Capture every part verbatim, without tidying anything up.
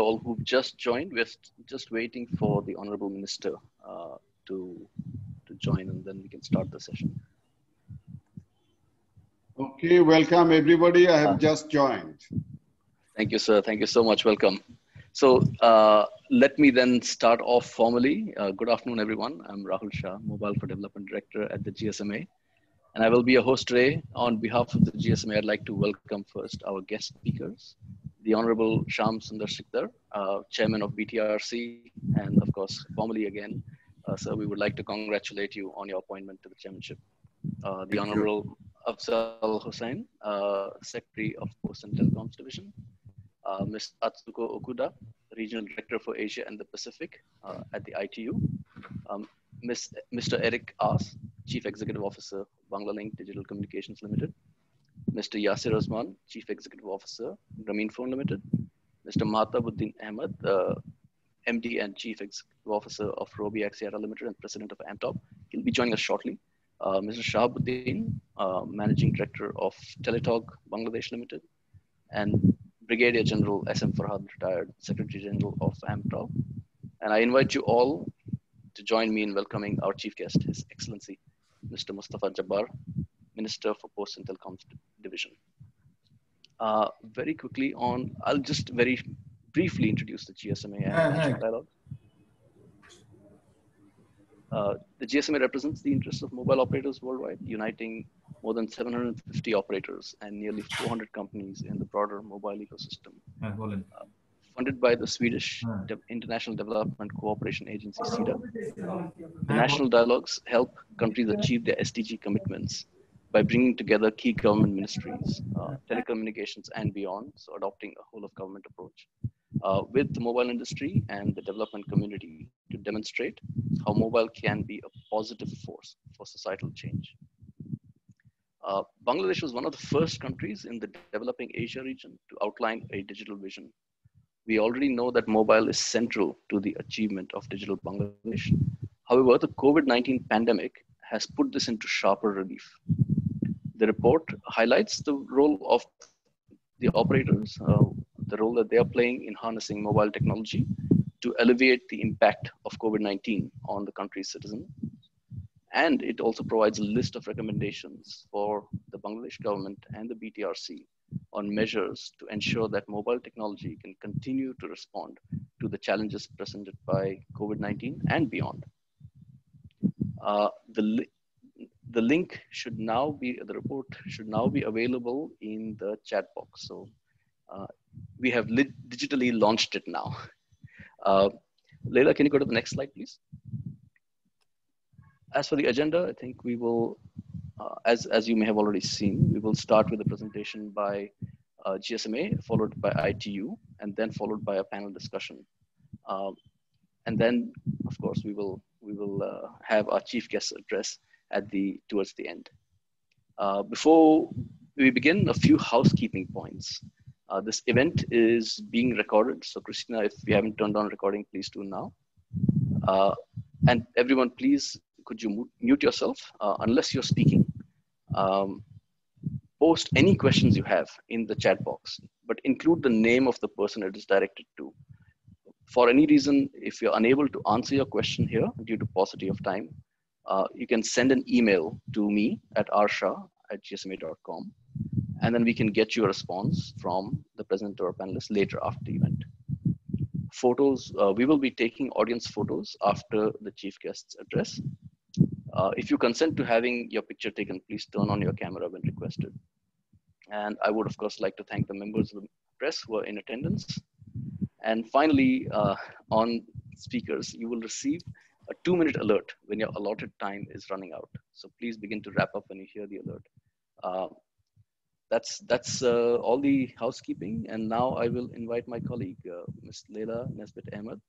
all who've just joined. We're just waiting for the Honorable Minister uh, to, to join, and then we can start the session. Okay, welcome everybody. I have uh, just joined. Thank you, sir. Thank you so much. Welcome. So uh, let me then start off formally. Uh, good afternoon, everyone. I'm Rahul Shah, Mobile for Development Director at the G S M A. And I will be your host today. On behalf of the G S M A, I'd like to welcome first our guest speakers, the Honorable Shyam Sundar Sikdar, uh, Chairman of B T R C, and of course, formally again, uh, sir, we would like to congratulate you on your appointment to the chairmanship. Uh, the Honorable Afzal Hossain, uh, Secretary of Posts and Telecoms Division, uh, Miz Atsuko Okuda, Regional Director for Asia and the Pacific uh, at the I T U, um, Miz, Mister Eric Aas, Chief Executive Officer, Banglalink Digital Communications Limited, Mister Yasir Azman, Chief Executive Officer, Grameenphone Limited, Mister Mahtabuddin Ahmed, uh, M D and Chief Executive Officer of Robi Axiata Limited and President of A M T O B. He'll be joining us shortly. Uh, Mister Shahab Uddin, uh, Managing Director of TeleTalk Bangladesh Limited, and Brigadier General S M Farhad, retired Secretary General of A M T O B. And I invite you all to join me in welcoming our Chief Guest, His Excellency, Mister Mustafa Jabbar, Minister for Posts and Telecoms Division. Uh, very quickly on, I'll just very briefly introduce the G S M A and National Dialogue. Uh, the G S M A represents the interests of mobile operators worldwide, uniting more than seven hundred fifty operators and nearly four hundred companies in the broader mobile ecosystem. Uh, funded by the Swedish De- International Development Cooperation Agency, SIDA, the National Dialogues help countries achieve their S D G commitments by bringing together key government ministries, uh, telecommunications and beyond, so adopting a whole of government approach uh, with the mobile industry and the development community to demonstrate how mobile can be a positive force for societal change. Uh, Bangladesh was one of the first countries in the developing Asia region to outline a digital vision. We already know that mobile is central to the achievement of digital Bangladesh. However, the COVID nineteen pandemic has put this into sharper relief. The report highlights the role of the operators, uh, the role that they are playing in harnessing mobile technology to alleviate the impact of COVID nineteen on the country's citizens. And it also provides a list of recommendations for the Bangladesh government and the B T R C on measures to ensure that mobile technology can continue to respond to the challenges presented by COVID nineteen and beyond. Uh, the, li- the link should now be, the report should now be available in the chat box. So uh, we have li- digitally launched it now. Uh, Leila, can you go to the next slide, please? As for the agenda, I think we will, uh, as, as you may have already seen, we will start with a presentation by uh, G S M A, followed by I T U, and then followed by a panel discussion. Uh, and then, of course, we will we will uh, have our chief guest address at the towards the end. Uh, before we begin, a few housekeeping points. Uh, this event is being recorded. So Christina, if you haven't turned on recording, please do now. Uh, and everyone, please, could you mute yourself uh, unless you're speaking. Um, post any questions you have in the chat box, but include the name of the person it is directed to. For any reason, if you're unable to answer your question here due to paucity of time, uh, you can send an email to me at r shah at g s m a dot com, and then we can get you a response from the presenter or panelist later after the event. Photos, uh, we will be taking audience photos after the chief guest's address. Uh, if you consent to having your picture taken, please turn on your camera when requested. And I would, of course, like to thank the members of the press who are in attendance. And finally, uh, on speakers, you will receive a two-minute alert when your allotted time is running out. So please begin to wrap up when you hear the alert. Uh, that's that's uh, all the housekeeping. And now I will invite my colleague, uh, Miz Leila Nesbitt Ahmed,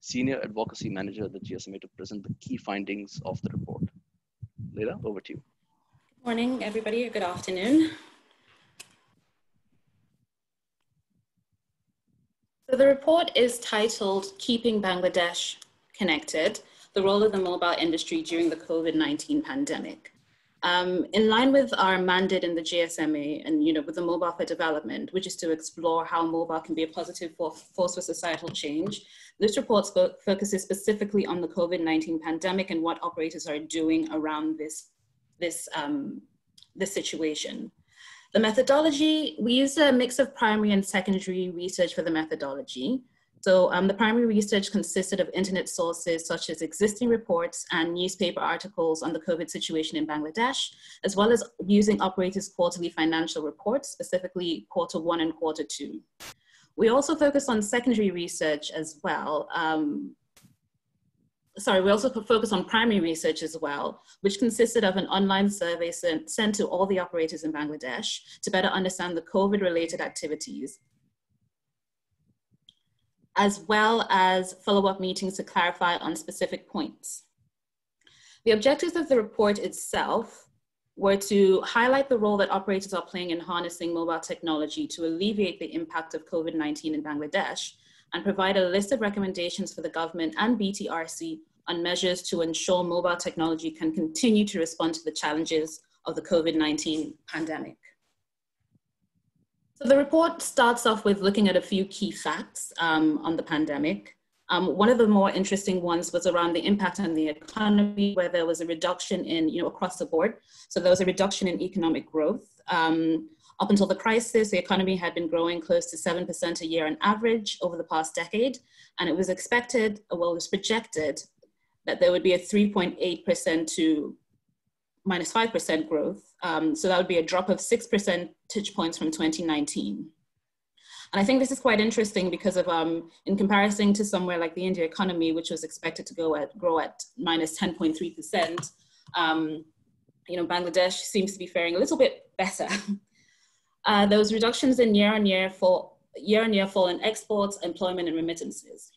Senior Advocacy Manager at the G S M A, to present the key findings of the report. Leila, over to you. Good morning, everybody, or good afternoon. So the report is titled Keeping Bangladesh Connected, the Role of the Mobile Industry During the COVID nineteen Pandemic. Um, in line with our mandate in the G S M A and, you know, with the Mobile for Development, which is to explore how mobile can be a positive force for societal change, this report focuses specifically on the COVID nineteen pandemic and what operators are doing around this, this, um, this situation. The methodology, we used a mix of primary and secondary research for the methodology. So um, the primary research consisted of internet sources such as existing reports and newspaper articles on the COVID situation in Bangladesh, as well as using operators' quarterly financial reports, specifically quarter one and quarter two. We also focused on secondary research as well. Um, sorry, we also focused on primary research as well, which consisted of an online survey sent, sent to all the operators in Bangladesh to better understand the COVID-related activities, as well as follow-up meetings to clarify on specific points. The objectives of the report itself were to highlight the role that operators are playing in harnessing mobile technology to alleviate the impact of COVID nineteen in Bangladesh and provide a list of recommendations for the government and B T R C on measures to ensure mobile technology can continue to respond to the challenges of the COVID nineteen pandemic. So the report starts off with looking at a few key facts um, on the pandemic. Um, one of the more interesting ones was around the impact on the economy, where there was a reduction in, you know, across the board. So there was a reduction in economic growth. Um, up until the crisis, the economy had been growing close to seven percent a year on average over the past decade. And it was expected, well, it was projected that there would be a three point eight percent to minus five percent growth. Um, so that would be a drop of six percentage points from twenty nineteen. And I think this is quite interesting because of, um, in comparison to somewhere like the India economy, which was expected to go at, grow at minus ten point three percent, um, you know, Bangladesh seems to be faring a little bit better. uh, there was reductions in year-on-year fall, year-on-year fall in exports, employment, and remittances.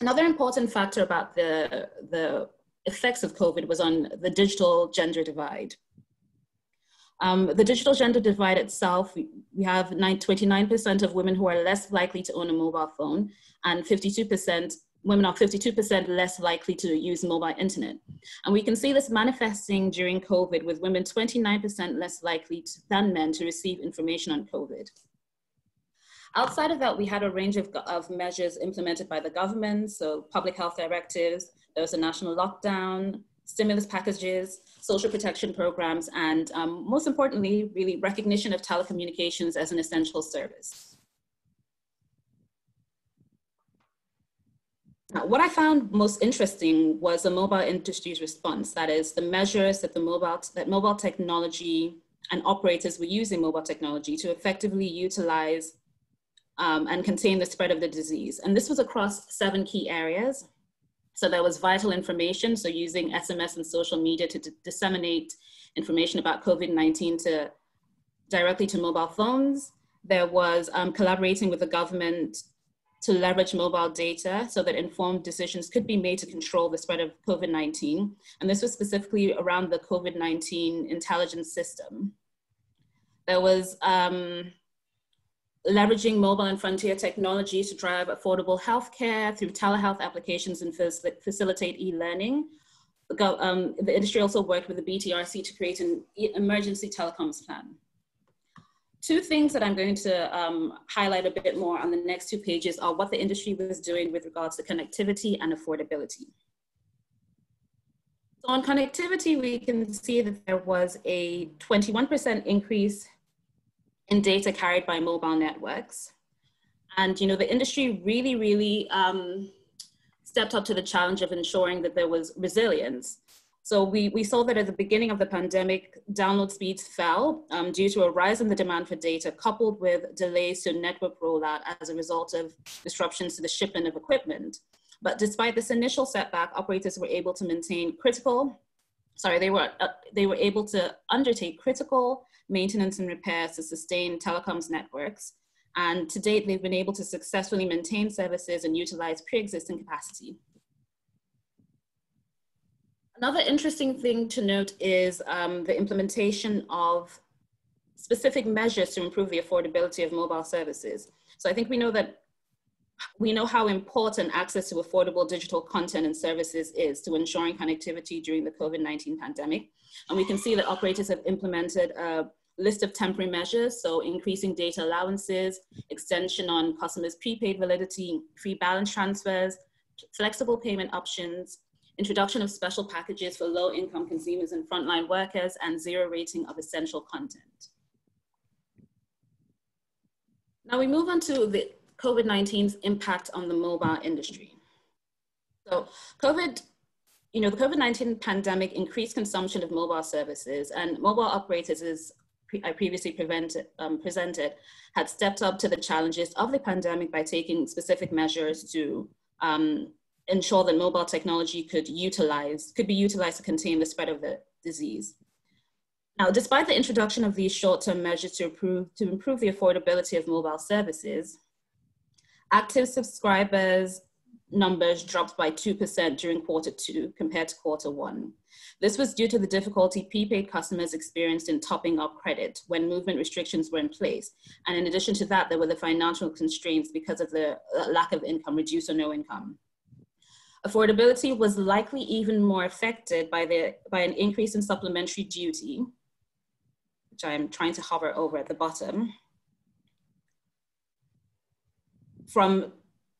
Another important factor about the, the effects of COVID was on the digital gender divide. Um, the digital gender divide itself, we, we have twenty-nine percent of women who are less likely to own a mobile phone, and fifty-two percent, women are fifty-two percent less likely to use mobile internet. And we can see this manifesting during COVID, with women twenty-nine percent less likely to, than men to receive information on COVID. Outside of that, we had a range of, of measures implemented by the government, so public health directives, there was a national lockdown, stimulus packages, social protection programs, and um, most importantly, really recognition of telecommunications as an essential service. Now, what I found most interesting was the mobile industry's response, that is the measures that the mobile, that mobile technology and operators were using mobile technology to effectively utilize um, and contain the spread of the disease. And this was across seven key areas. So there was vital information, so using S M S and social media to disseminate information about COVID nineteen to, directly to mobile phones. There was um, collaborating with the government to leverage mobile data so that informed decisions could be made to control the spread of COVID nineteen. And this was specifically around the COVID nineteen intelligence system. There was um, leveraging mobile and frontier technology to drive affordable healthcare through telehealth applications and facilitate e-learning. Um, the industry also worked with the B T R C to create an emergency telecoms plan. Two things that I'm going to um, highlight a bit more on the next two pages are what the industry was doing with regards to connectivity and affordability. So on connectivity, we can see that there was a twenty-one percent increase in data carried by mobile networks. And, you know, the industry really, really um, stepped up to the challenge of ensuring that there was resilience. So we, we saw that at the beginning of the pandemic, download speeds fell um, due to a rise in the demand for data, coupled with delays to network rollout as a result of disruptions to the shipment of equipment. But despite this initial setback, operators were able to maintain critical, sorry, they were, uh, they were able to undertake critical maintenance and repairs to sustain telecoms networks. And to date, they've been able to successfully maintain services and utilize pre-existing capacity. Another interesting thing to note is um, the implementation of specific measures to improve the affordability of mobile services. So I think we know that We know how important access to affordable digital content and services is to ensuring connectivity during the COVID nineteen pandemic. And we can see that operators have implemented a list of temporary measures, so increasing data allowances, extension on customers' prepaid validity, free balance transfers, flexible payment options, introduction of special packages for low-income consumers and frontline workers, and zero rating of essential content. Now we move on to the COVID nineteen's impact on the mobile industry. So COVID, you know, the COVID nineteen pandemic increased consumption of mobile services, and mobile operators, as I previously um, presented, had stepped up to the challenges of the pandemic by taking specific measures to um, ensure that mobile technology could utilize, could be utilized to contain the spread of the disease. Now, despite the introduction of these short-term measures to improve, to improve the affordability of mobile services, active subscribers numbers dropped by two percent during quarter two compared to quarter one. This was due to the difficulty prepaid customers experienced in topping up credit when movement restrictions were in place. And in addition to that, there were the financial constraints because of the lack of income, reduced or no income. Affordability was likely even more affected by, the, by an increase in supplementary duty, which I'm trying to hover over at the bottom, from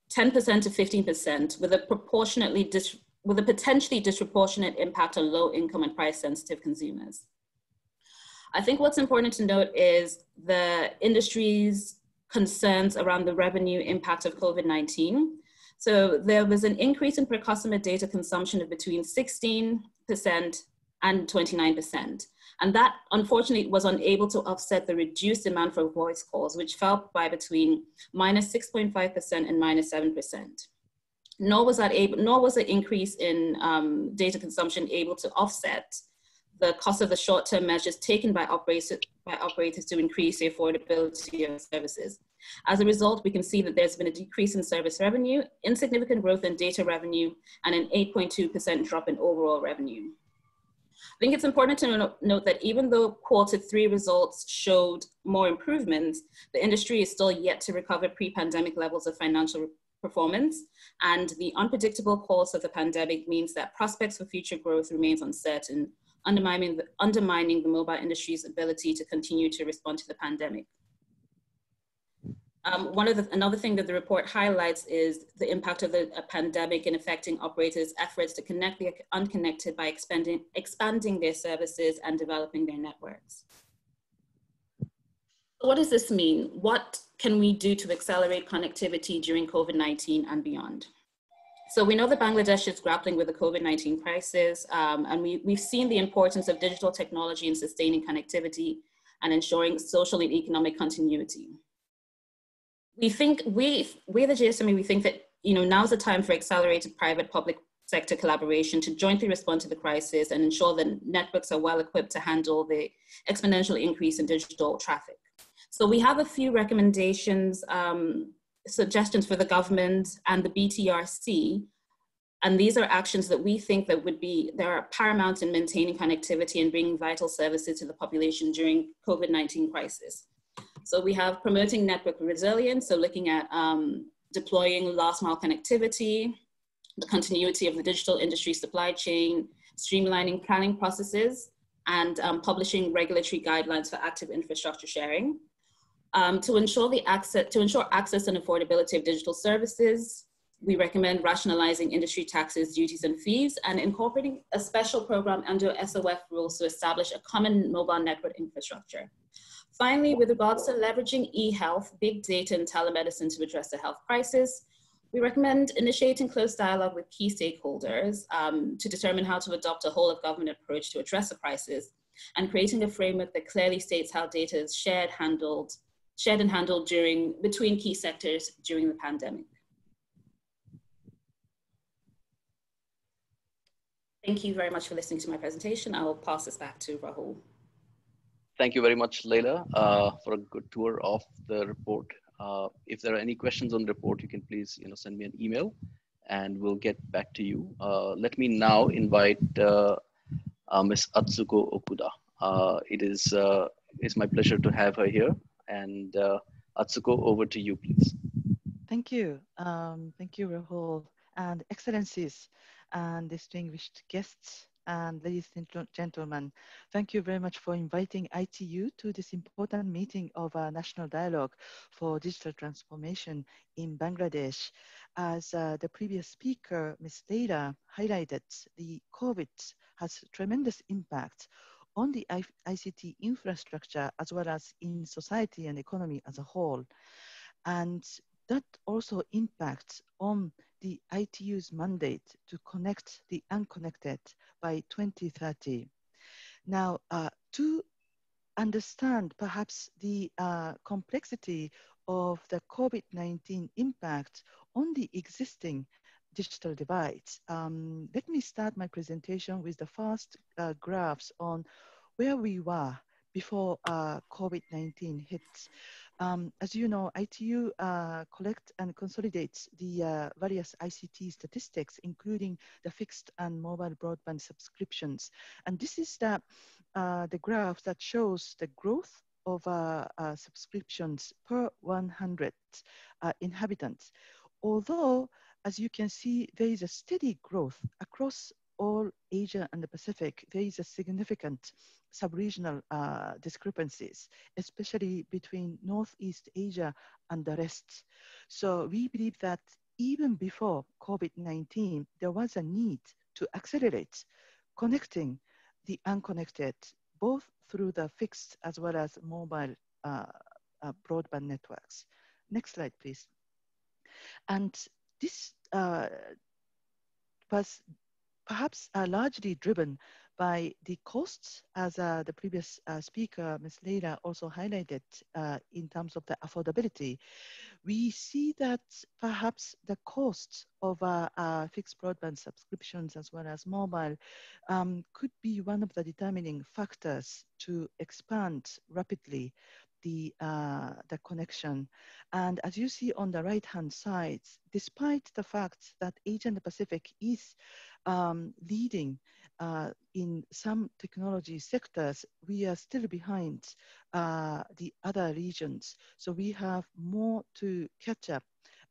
ten percent to fifteen percent, with a proportionately dis with a potentially disproportionate impact on low income and price sensitive consumers. I think what's important to note is the industry's concerns around the revenue impact of COVID nineteen. So there was an increase in per customer data consumption of between sixteen percent and twenty-nine percent. And that unfortunately was unable to offset the reduced demand for voice calls, which fell by between minus six point five percent and minus seven percent. Nor was that able, nor was the increase in um, data consumption able to offset the cost of the short-term measures taken by, operator, by operators to increase the affordability of services. As a result, we can see that there's been a decrease in service revenue, insignificant growth in data revenue, and an eight point two percent drop in overall revenue. I think it's important to note that even though quarter three results showed more improvements, the industry is still yet to recover pre-pandemic levels of financial performance, and the unpredictable course of the pandemic means that prospects for future growth remains uncertain, undermining the, undermining the mobile industry's ability to continue to respond to the pandemic. Um, one of the, another thing that the report highlights is the impact of the pandemic in affecting operators' efforts to connect the unconnected by expanding, expanding their services and developing their networks. What does this mean? What can we do to accelerate connectivity during COVID nineteen and beyond? So we know that Bangladesh is grappling with the COVID nineteen crisis, um, and we, we've seen the importance of digital technology in sustaining connectivity and ensuring social and economic continuity. We think, we, we the G S M A, we think that, you know, now's the time for accelerated private-public sector collaboration to jointly respond to the crisis and ensure that networks are well-equipped to handle the exponential increase in digital traffic. So we have a few recommendations, um, suggestions for the government and the B T R C, and these are actions that we think that would be, that are paramount in maintaining connectivity and bringing vital services to the population during COVID nineteen crisis. So we have promoting network resilience, so looking at um, deploying last mile connectivity, the continuity of the digital industry supply chain, streamlining planning processes, and um, publishing regulatory guidelines for active infrastructure sharing. Um, to, ensure the access, to ensure access and affordability of digital services, we recommend rationalizing industry taxes, duties, and fees, and incorporating a special program under S O F rules to establish a common mobile network infrastructure. Finally, with regards to leveraging e-health, big data, and telemedicine to address the health crisis, we recommend initiating close dialogue with key stakeholders um, to determine how to adopt a whole-of-government approach to address the crisis, and creating a framework that clearly states how data is shared, handled, shared and handled during, between key sectors during the pandemic. Thank you very much for listening to my presentation. I will pass this back to Rahul. Thank you very much, Leila, uh, for a good tour of the report. Uh, if there are any questions on the report, you can please, you know, send me an email and we'll get back to you. Uh, let me now invite uh, uh, Miz Atsuko Okuda. Uh, it is uh, it's my pleasure to have her here. And uh, Atsuko, over to you, please. Thank you. Um, thank you, Rahul, and Excellencies, and distinguished guests, and ladies and gentlemen. Thank you very much for inviting I T U to this important meeting of our National Dialogue for Digital Transformation in Bangladesh. As uh, the previous speaker, Miz Leila, highlighted, the COVID has tremendous impact on the I C T infrastructure, as well as in society and economy as a whole. And that also impacts on the I T U's mandate to connect the unconnected by twenty thirty. Now, uh, to understand perhaps the uh, complexity of the COVID nineteen impact on the existing digital divides, um, let me start my presentation with the first uh, graphs on where we were before uh, COVID nineteen hits. Um, as you know, I T U uh, collects and consolidates the uh, various I C T statistics, including the fixed and mobile broadband subscriptions. And this is the, uh, the graph that shows the growth of uh, uh, subscriptions per one hundred uh, inhabitants. Although, as you can see, there is a steady growth across all Asia and the Pacific, there is a significant sub-regional uh, discrepancies, especially between Northeast Asia and the rest. So we believe that even before COVID nineteen, there was a need to accelerate connecting the unconnected, both through the fixed as well as mobile uh, uh, broadband networks. Next slide, please. And this uh, was perhaps uh, largely driven by the costs, as uh, the previous uh, speaker, Miz Leila, also highlighted uh, in terms of the affordability. We see that perhaps the costs of uh, uh, fixed broadband subscriptions as well as mobile um, could be one of the determining factors to expand rapidly the, uh, the connection. And as you see on the right-hand side, despite the fact that Asia and the Pacific is um, leading uh, in some technology sectors, we are still behind uh, the other regions. So we have more to catch up.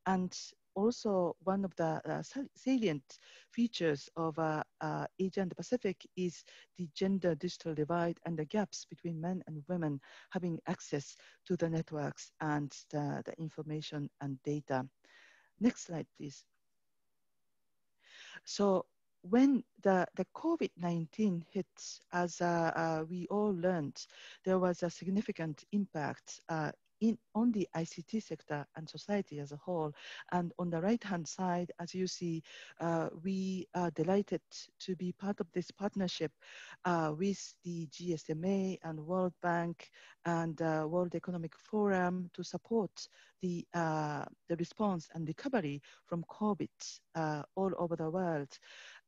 And also, one of the uh, salient features of uh, uh, Asia and the Pacific is the gender digital divide and the gaps between men and women having access to the networks and the, the information and data. Next slide, please. So when the, the COVID nineteen hit, as uh, uh, we all learned, there was a significant impact uh, In, on the I C T sector and society as a whole. And on the right-hand side, as you see, uh, we are delighted to be part of this partnership uh, with the G S M A and World Bank and uh, World Economic Forum to support the, uh, the response and recovery from COVID uh, all over the world.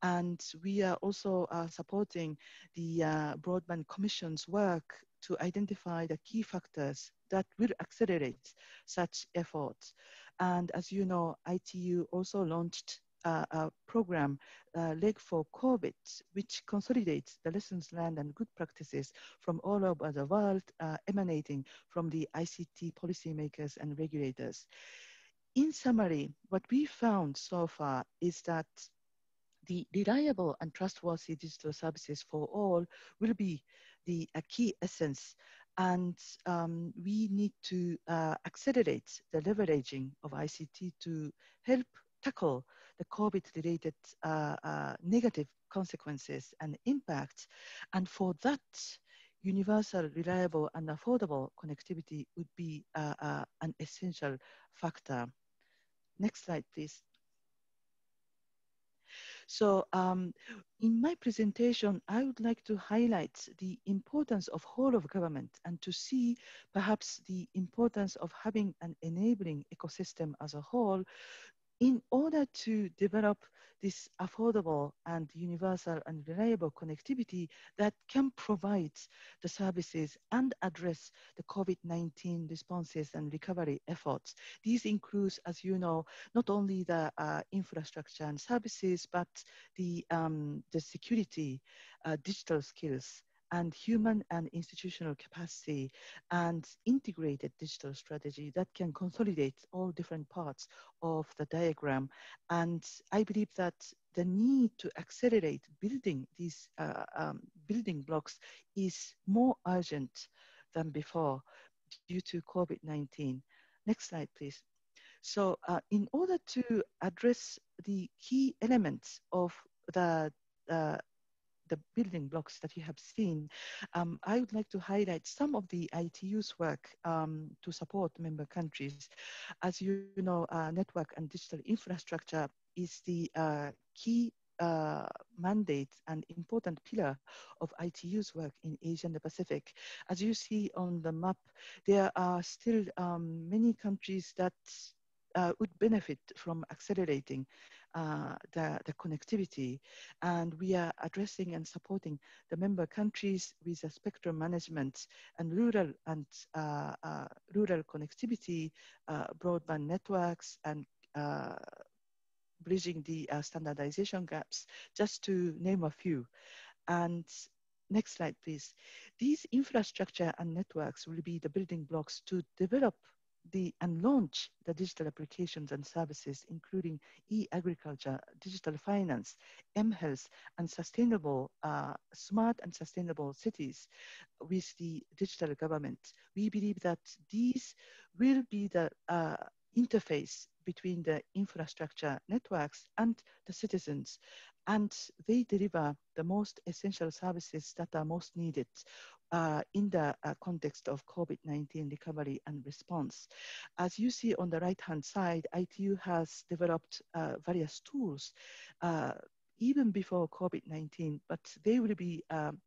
And we are also uh, supporting the uh, Broadband Commission's work to identify the key factors that will accelerate such efforts. And as you know, I T U also launched uh, a program, uh, Leg for COVID, which consolidates the lessons learned and good practices from all over the world, uh, emanating from the I C T policymakers and regulators. In summary, what we found so far is that the reliable and trustworthy digital services for all will be the a key essence, and um, we need to uh, accelerate the leveraging of I C T to help tackle the COVID-related uh, uh, negative consequences and impacts. And for that, universal, reliable, and affordable connectivity would be uh, uh, an essential factor. Next slide, please. So um, in my presentation, I would like to highlight the importance of whole of government and to see perhaps the importance of having an enabling ecosystem as a whole in order to develop this affordable and universal and reliable connectivity that can provide the services and address the COVID nineteen responses and recovery efforts. These includes, as you know, not only the uh, infrastructure and services, but the, um, the security, uh, digital skills, and human and institutional capacity and integrated digital strategy that can consolidate all different parts of the diagram. And I believe that the need to accelerate building these uh, um, building blocks is more urgent than before due to COVID nineteen. Next slide, please. So uh, in order to address the key elements of the, uh, the building blocks that you have seen, um, I would like to highlight some of the I T U's work um, to support member countries. As you know, uh, network and digital infrastructure is the uh, key Uh, mandate and important pillar of I T U's work in Asia and the Pacific. As you see on the map, there are still um, many countries that uh, would benefit from accelerating uh, the, the connectivity. And we are addressing and supporting the member countries with a spectrum management and rural and uh, uh, rural connectivity, uh, broadband networks, and uh, bridging the uh, standardization gaps, just to name a few. And next slide, please. These infrastructure and networks will be the building blocks to develop the and launch the digital applications and services, including e-agriculture, digital finance, mHealth, and sustainable, uh, smart and sustainable cities with the digital government. We believe that these will be the uh, interface between the infrastructure networks and the citizens, and they deliver the most essential services that are most needed uh, in the uh, context of COVID nineteen recovery and response. As you see on the right-hand side, I T U has developed uh, various tools uh, even before COVID nineteen, but they will be um,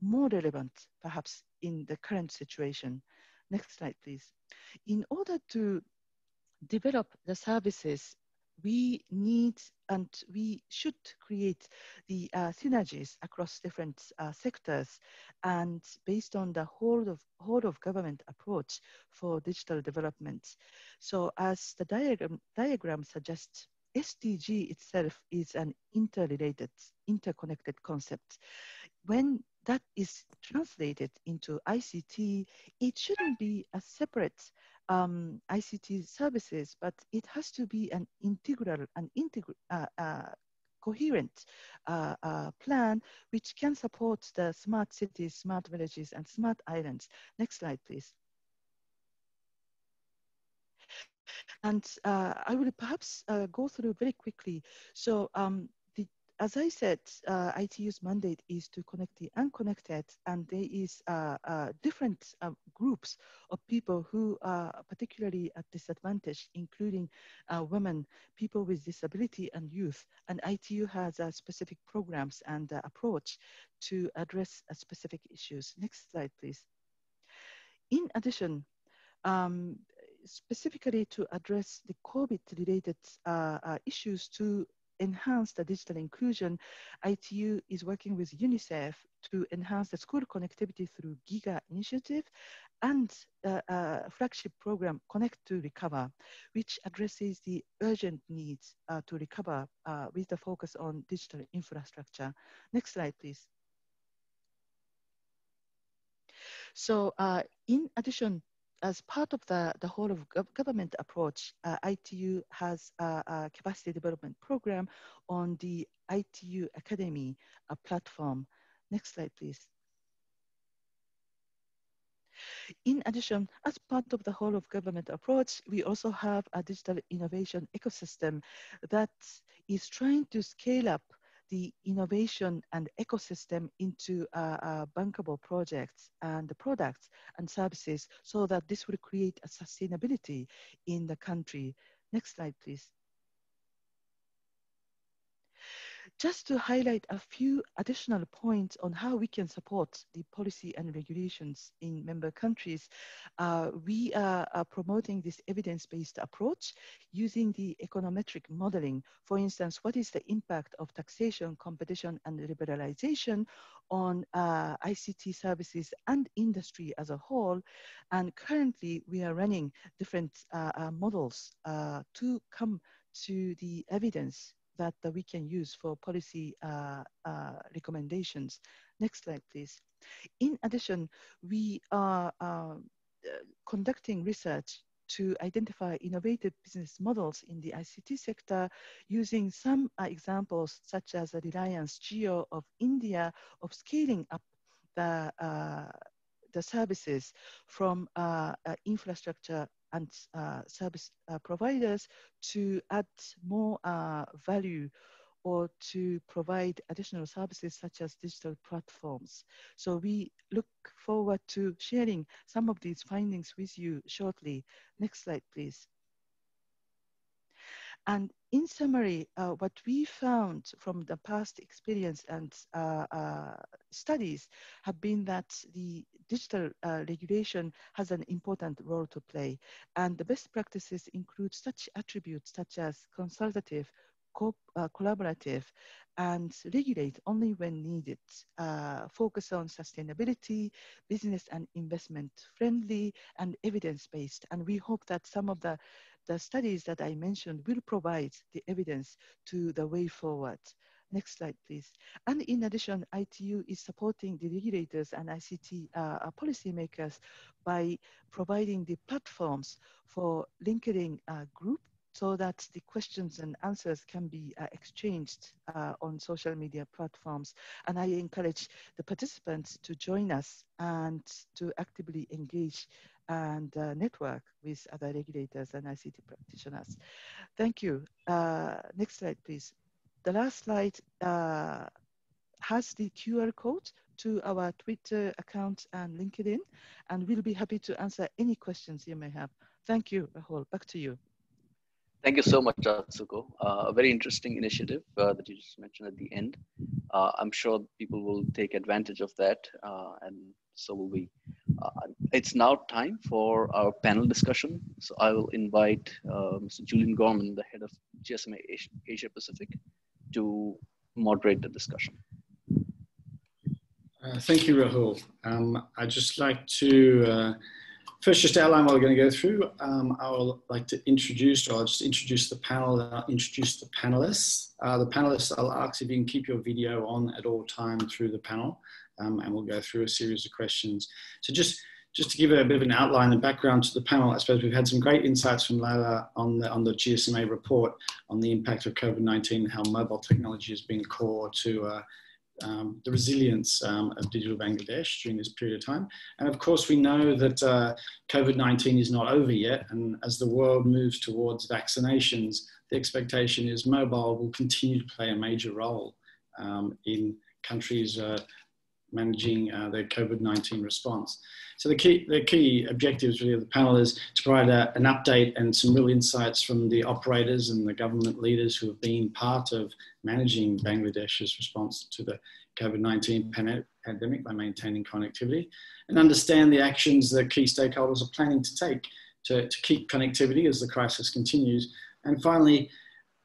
more relevant perhaps in the current situation. Next slide, please. In order to develop the services, we need and we should create the uh, synergies across different uh, sectors, and based on the whole of, whole of government approach for digital development. So as the diagram, diagram suggests, S D G itself is an interrelated, interconnected concept. When that is translated into I C T, it shouldn't be a separate Um, I C T services, but it has to be an integral and integral uh, uh, coherent uh, uh, plan which can support the smart cities, smart villages, and smart islands. Next slide, please. And uh, I will perhaps uh, go through very quickly. So um, as I said, uh, I T U's mandate is to connect the unconnected, and there is uh, uh, different uh, groups of people who are particularly at disadvantage, including uh, women, people with disability, and youth. And I T U has uh, specific programs and uh, approach to address uh, specific issues. Next slide, please. In addition, um, specifically to address the COVID-related uh, uh, issues to enhance the digital inclusion, I T U is working with UNICEF to enhance the school connectivity through GIGA initiative and uh, uh, flagship program Connect to Recover, which addresses the urgent needs uh, to recover uh, with the focus on digital infrastructure. Next slide, please. So uh, in addition, as part of the, the whole of government approach, uh, I T U has a, a capacity development program on the I T U Academy uh, platform. Next slide, please. In addition, as part of the whole of government approach, we also have a digital innovation ecosystem that is trying to scale up the innovation and ecosystem into uh, uh, bankable projects and the products and services, so that this will create a sustainability in the country. Next slide, please. Just to highlight a few additional points on how we can support the policy and regulations in member countries, uh, we are, are promoting this evidence-based approach using the econometric modeling. For instance, what is the impact of taxation, competition, and liberalization on uh, I C T services and industry as a whole? And currently, we are running different uh, uh, models uh, to come to the evidence that uh, we can use for policy uh, uh, recommendations. Next slide, please. In addition, we are uh, conducting research to identify innovative business models in the I C T sector using some uh, examples such as the Reliance Jio of India of scaling up the, uh, the services from uh, uh, infrastructure and uh, service uh, providers to add more uh, value or to provide additional services such as digital platforms. So we look forward to sharing some of these findings with you shortly. Next slide, please. And in summary, uh, what we found from the past experience and uh, uh, studies have been that the digital uh, regulation has an important role to play. And the best practices include such attributes such as consultative, Co uh, collaborative, and regulate only when needed, uh, focus on sustainability, business and investment friendly, and evidence-based. And we hope that some of the, the studies that I mentioned will provide the evidence to the way forward. Next slide, please. And in addition, I T U is supporting the regulators and I C T uh, policymakers by providing the platforms for LinkedIn uh, group, so that the questions and answers can be uh, exchanged uh, on social media platforms. And I encourage the participants to join us and to actively engage and uh, network with other regulators and I C T practitioners. Thank you. Uh, next slide, please. The last slide uh, has the Q R code to our Twitter account and LinkedIn, and we'll be happy to answer any questions you may have. Thank you, Rahul. Back to you. Thank you so much, Atsuko. Uh, a very interesting initiative uh, that you just mentioned at the end. Uh, I'm sure people will take advantage of that, uh, and so will we. Uh, it's now time for our panel discussion. So I will invite uh, Mister Julian Gorman, the head of G S M A Asia, Asia Pacific, to moderate the discussion. Uh, thank you, Rahul. Um, I'd just like to uh, first, just outline what we're going to go through. Um, I would like to introduce, or I'll just introduce the panel, and I'll introduce the panelists. Uh, the panelists, I'll ask if you can keep your video on at all times through the panel, um, and we'll go through a series of questions. So just, just to give a bit of an outline and background to the panel, I suppose we've had some great insights from Leila on the, on the G S M A report on the impact of COVID nineteen and how mobile technology has been core to uh, Um, the resilience um, of digital Bangladesh during this period of time. And of course, we know that uh, COVID nineteen is not over yet. And as the world moves towards vaccinations, the expectation is mobile will continue to play a major role um, in countries uh, managing uh, their COVID nineteen response. So the key, the key objectives really of the panel is to provide a, an update and some real insights from the operators and the government leaders who have been part of managing Bangladesh's response to the COVID nineteen pandemic by maintaining connectivity, and understand the actions that key stakeholders are planning to take to, to keep connectivity as the crisis continues. And finally,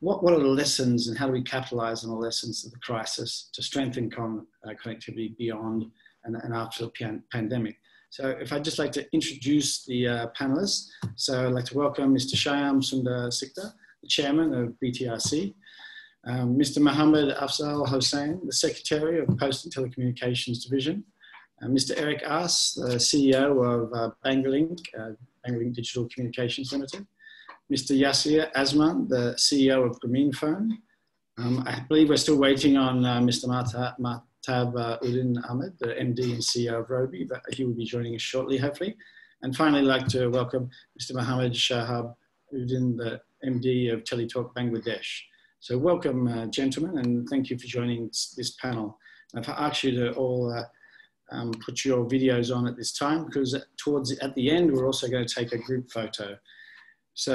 What, what are the lessons, and how do we capitalize on the lessons of the crisis to strengthen con, uh, connectivity beyond and, and after the pandemic? So if I'd just like to introduce the uh, panelists. So I'd like to welcome Mister Shyam Sundar Sikdar, the chairman of B T R C, um, Mister Mohammed Afzal Hossain, the secretary of Posts and Telecommunications Division, uh, Mister Eric Aas, the C E O of uh, Banglalink, uh, Banglalink Digital Communications Limited, Mister Yasir Azman, the C E O of Grameenphone. Um, I believe we're still waiting on uh, Mister Mahtabuddin Ahmed, the M D and C E O of Robi, but he will be joining us shortly, hopefully. And finally, I'd like to welcome Mister Mohammed Shahab Uddin, the M D of TeleTalk Bangladesh. So welcome, uh, gentlemen, and thank you for joining this panel. And if I ask you to all uh, um, put your videos on at this time, because towards at the end, we're also going to take a group photo. So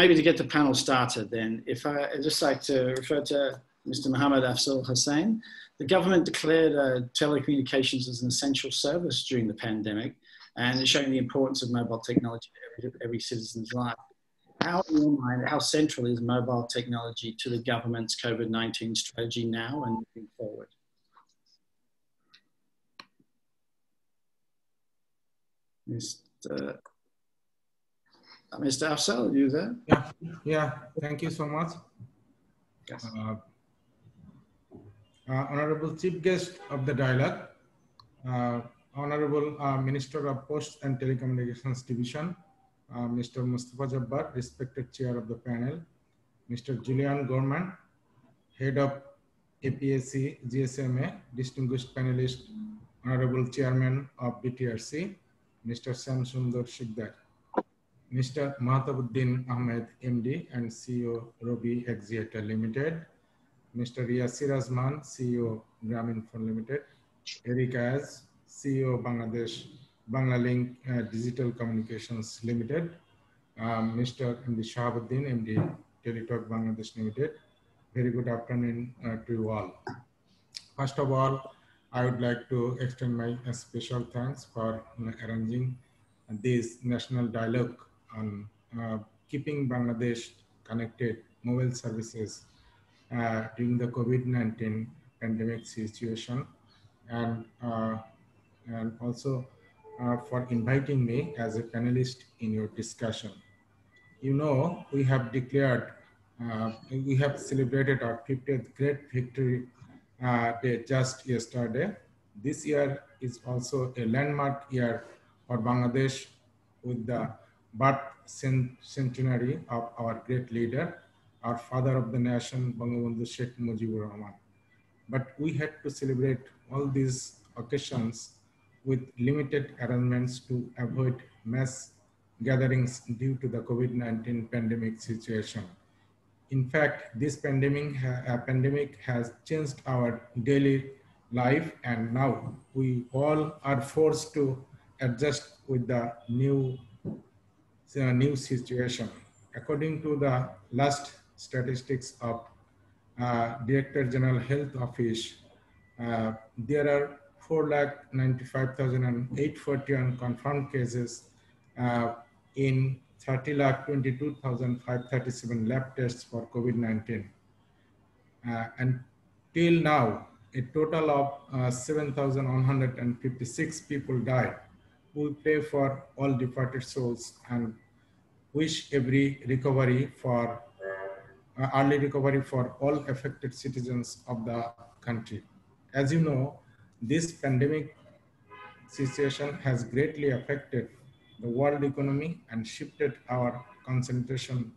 maybe to get the panel started then, if I, I'd just like to refer to Mister Mohammed Afzal Hossain. The government declared uh, telecommunications as an essential service during the pandemic, and it's showing the importance of mobile technology to every, every citizen's life. How, in your mind, how central is mobile technology to the government's COVID nineteen strategy now and moving forward? Mister Mister Afzal, are you there? Yeah, yeah. Thank you so much. Yes. Uh, uh, Honorable Chief Guest of the Dialogue, uh, Honorable uh, Minister of Posts and Telecommunications Division, uh, Mister Mustafa Jabbar, respected Chair of the panel, Mister Julian Gorman, Head of A P S C G S M A, distinguished panelist, Honorable Chairman of B T R C, Mister Shyam Sundar Sikdar, Mister Mahtabuddin Ahmed, M D and C E O, Robi Axiata Limited, Mister Yasir Azman, C E O, Grameenphone Limited, Eric Aas, C E O, Bangladesh, Banglalink uh, Digital Communications Limited, um, Mister M D Shahab Uddin, M D, TeleTalk Bangladesh Limited. Very good afternoon uh, to you all. First of all, I would like to extend my uh, special thanks for uh, arranging this national dialogue on uh, keeping Bangladesh connected mobile services uh, during the COVID nineteen pandemic situation, and, uh, and also uh, for inviting me as a panelist in your discussion. You know, we have declared, uh, we have celebrated our fiftieth great victory uh, day just yesterday. This year is also a landmark year for Bangladesh, with the birth centenary of our great leader, our father of the nation, Bangabandhu Sheikh Mujibur Rahman. But we had to celebrate all these occasions with limited arrangements to avoid mass gatherings due to the COVID nineteen pandemic situation. In fact, this pandemic, uh, pandemic has changed our daily life, and now we all are forced to adjust with the new, uh, new situation. According to the last statistics of uh, Director General Health Office, uh, there are four lakh ninety-five thousand eight hundred forty-one confirmed cases uh, in thirty lakh twenty-two thousand five hundred thirty-seven lab tests for COVID nineteen. Uh, and till now, a total of uh, seven thousand one hundred fifty-six people died. We pray for all departed souls and wish every recovery for uh, early recovery for all affected citizens of the country. As you know, this pandemic situation has greatly affected the world economy and shifted our concentration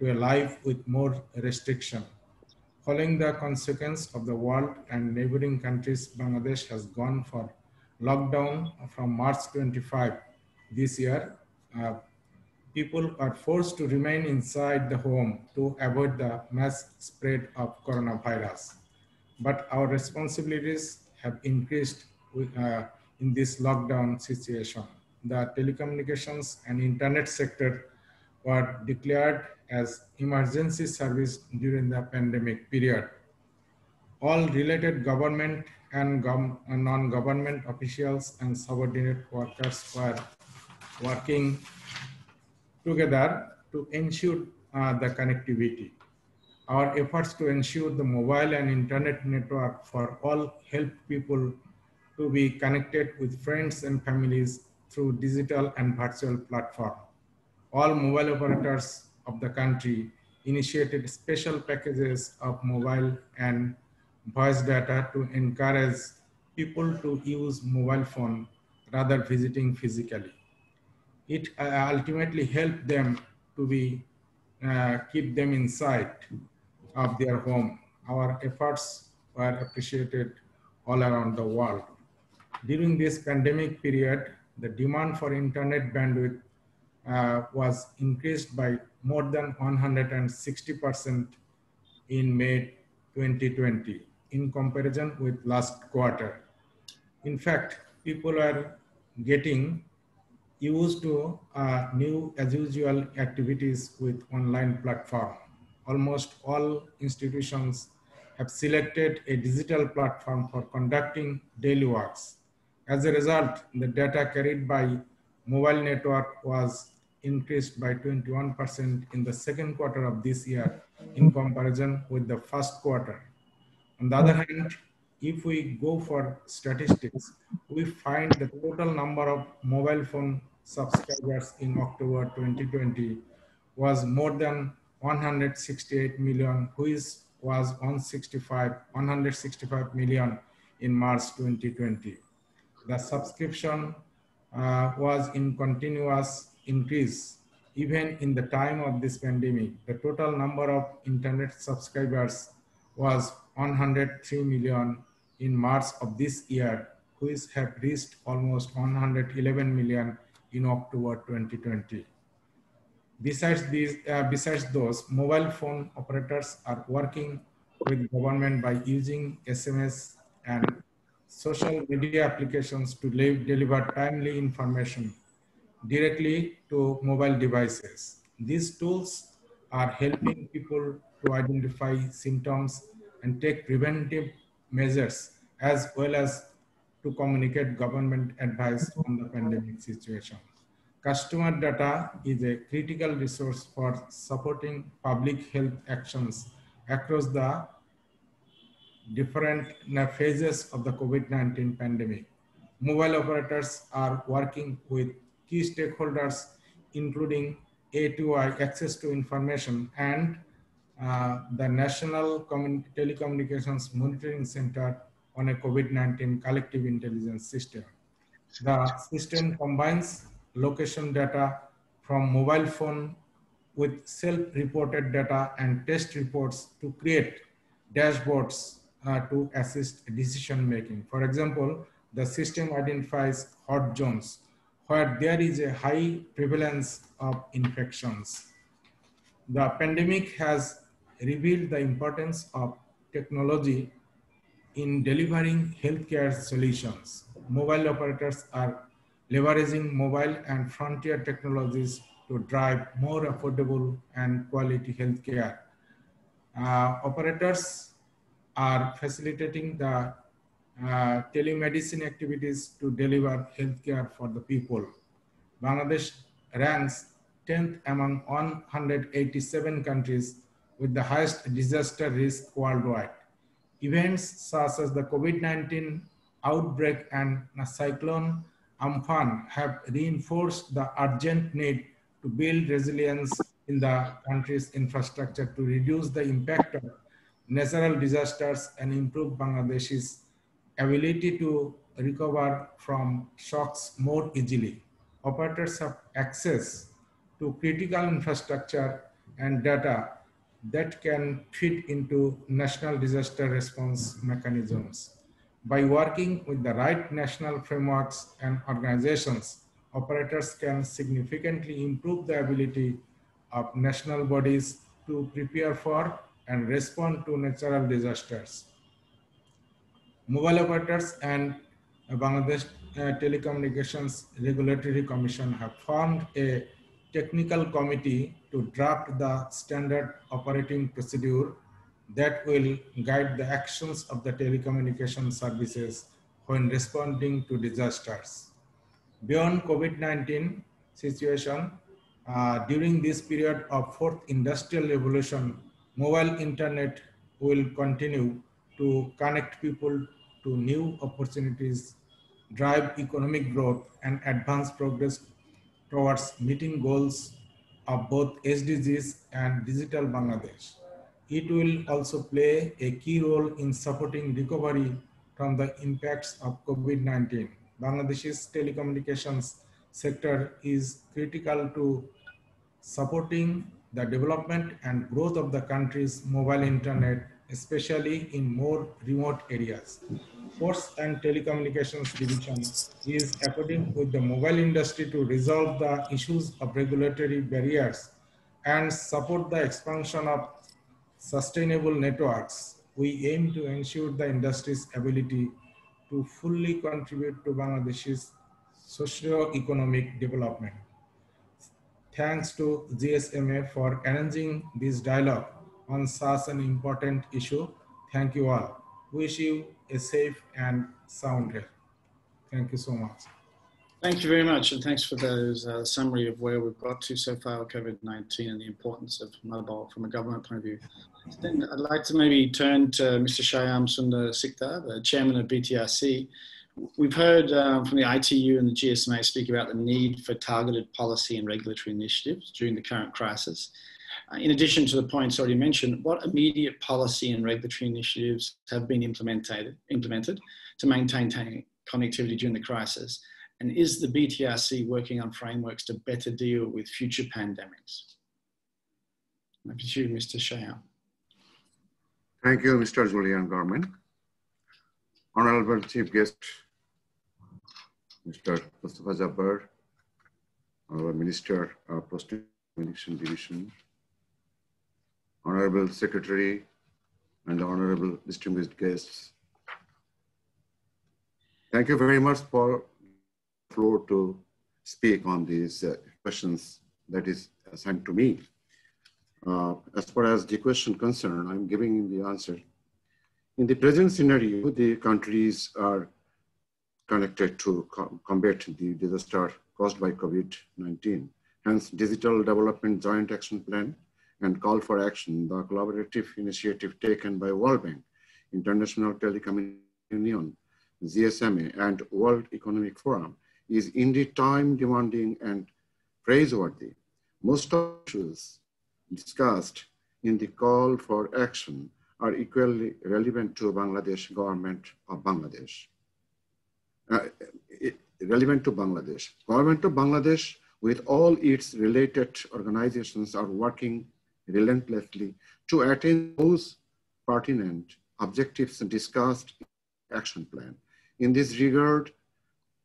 to a life with more restriction. Following the consequence of the world and neighboring countries, Bangladesh has gone for lockdown from March twenty-fifth this year. Uh, people are forced to remain inside the home to avoid the mass spread of coronavirus. But our responsibilities have increased with, uh, in this lockdown situation. The telecommunications and internet sector were declared as emergency service during the pandemic period. All related government and non-government officials and subordinate workers were working together to ensure uh, the connectivity. Our efforts to ensure the mobile and internet network for all help people to be connected with friends and families through digital and virtual platform. All mobile operators of the country initiated special packages of mobile and voice data to encourage people to use mobile phone rather visiting physically. It uh, ultimately helped them to be, uh, keep them inside of their home. Our efforts were appreciated all around the world. During this pandemic period, the demand for internet bandwidth uh, was increased by more than one hundred sixty percent in May twenty twenty. In comparison with last quarter. In fact, people are getting used to uh, new as usual activities with online platform. Almost all institutions have selected a digital platform for conducting daily works. As a result, the data carried by mobile network was increased by twenty-one percent in the second quarter of this year in comparison with the first quarter. On the other hand, if we go for statistics, we find the total number of mobile phone subscribers in October twenty twenty was more than one hundred sixty-eight million, which was one hundred sixty-five million in March twenty twenty. The subscription uh, was in continuous increase. Even in the time of this pandemic, the total number of internet subscribers was one hundred three million in March of this year, which have reached almost one hundred eleven million in October twenty twenty. Besides these, uh, besides those, mobile phone operators are working with government by using S M S and social media applications to deliver timely information directly to mobile devices. These tools are helping people to identify symptoms and take preventive measures, as well as to communicate government advice on the pandemic situation. Customer data is a critical resource for supporting public health actions across the different phases of the COVID nineteen pandemic. Mobile operators are working with key stakeholders, including A two I, access to information, and uh, the National Telecommunications Monitoring Center on a COVID nineteen collective intelligence system. The system combines location data from mobile phone with self-reported data and test reports to create dashboards uh, to assist decision-making. For example, the system identifies hot zones where there is a high prevalence of infections. The pandemic has revealed the importance of technology in delivering healthcare solutions. Mobile operators are leveraging mobile and frontier technologies to drive more affordable and quality healthcare. Uh, operators are facilitating the Uh, telemedicine activities to deliver healthcare for the people. Bangladesh ranks tenth among one hundred eighty-seven countries with the highest disaster risk worldwide. Events such as the COVID nineteen outbreak and Cyclone Amphan have reinforced the urgent need to build resilience in the country's infrastructure to reduce the impact of natural disasters and improve Bangladesh's ability to recover from shocks more easily. Operators have access to critical infrastructure and data that can fit into national disaster response mechanisms. By working with the right national frameworks and organizations, operators can significantly improve the ability of national bodies to prepare for and respond to natural disasters. Mobile operators and Bangladesh Telecommunications Regulatory Commission have formed a technical committee to draft the standard operating procedure that will guide the actions of the telecommunication services when responding to disasters. Beyond COVID nineteen situation, uh, during this period of fourth industrial revolution, mobile internet will continue to connect people to new opportunities, drive economic growth, and advance progress towards meeting goals of both S D Gs and Digital Bangladesh. It will also play a key role in supporting recovery from the impacts of COVID nineteen. Bangladesh's telecommunications sector is critical to supporting the development and growth of the country's mobile internet, especially in more remote areas. Posts and Telecommunications Division is according with the mobile industry to resolve the issues of regulatory barriers and support the expansion of sustainable networks. We aim to ensure the industry's ability to fully contribute to Bangladesh's socio-economic development. Thanks to G S M A for arranging this dialogue on such an important issue. Thank you all. Wish you a safe and sound health. Thank you so much. Thank you very much, and thanks for those uh, summary of where we've got to so far with COVID nineteen and the importance of mobile from a government point of view. Then I'd like to maybe turn to Mister Shyam Sundar Sikdar, the chairman of B T R C. We've heard um, from the I T U and the G S M A speak about the need for targeted policy and regulatory initiatives during the current crisis. In addition to the points already mentioned, what immediate policy and regulatory initiatives have been implemented, implemented to maintain connectivity during the crisis? And is the B T R C working on frameworks to better deal with future pandemics? I pursue Mister Shyam. Thank you, Mister Julian Gorman. Honorable Chief Guest, Mister Mustafa Jabbar, our Minister of Posts and Telecommunications Division, Honorable Secretary, and Honorable Distinguished Guests. Thank you very much for the floor to speak on these uh, questions that is assigned to me. Uh, as far as the question concerned, I'm giving the answer. In the present scenario, the countries are connected to co combat the disaster caused by COVID nineteen. Hence, Digital Development Joint Action Plan and Call for Action, the collaborative initiative taken by World Bank, International Telecommunication Union, G S M A, and World Economic Forum, is indeed time-demanding and praiseworthy. Most of the issues discussed in the call for action are equally relevant to Bangladesh government of Bangladesh. Uh, relevant to Bangladesh. Government of Bangladesh with all its related organizations are working relentlessly to attain those pertinent objectives discussed in the action plan. In this regard,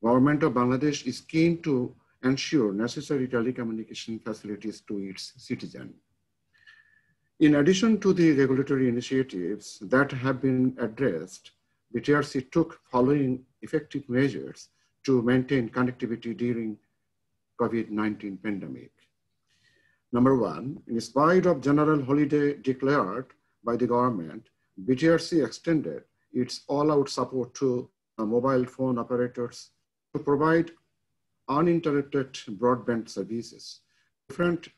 government of Bangladesh is keen to ensure necessary telecommunication facilities to its citizens. In addition to the regulatory initiatives that have been addressed, B T R C took following effective measures to maintain connectivity during COVID nineteen pandemic. Number one, in spite of general holiday declared by the government, B T R C extended its all-out support to mobile phone operators to provide uninterrupted broadband services. Different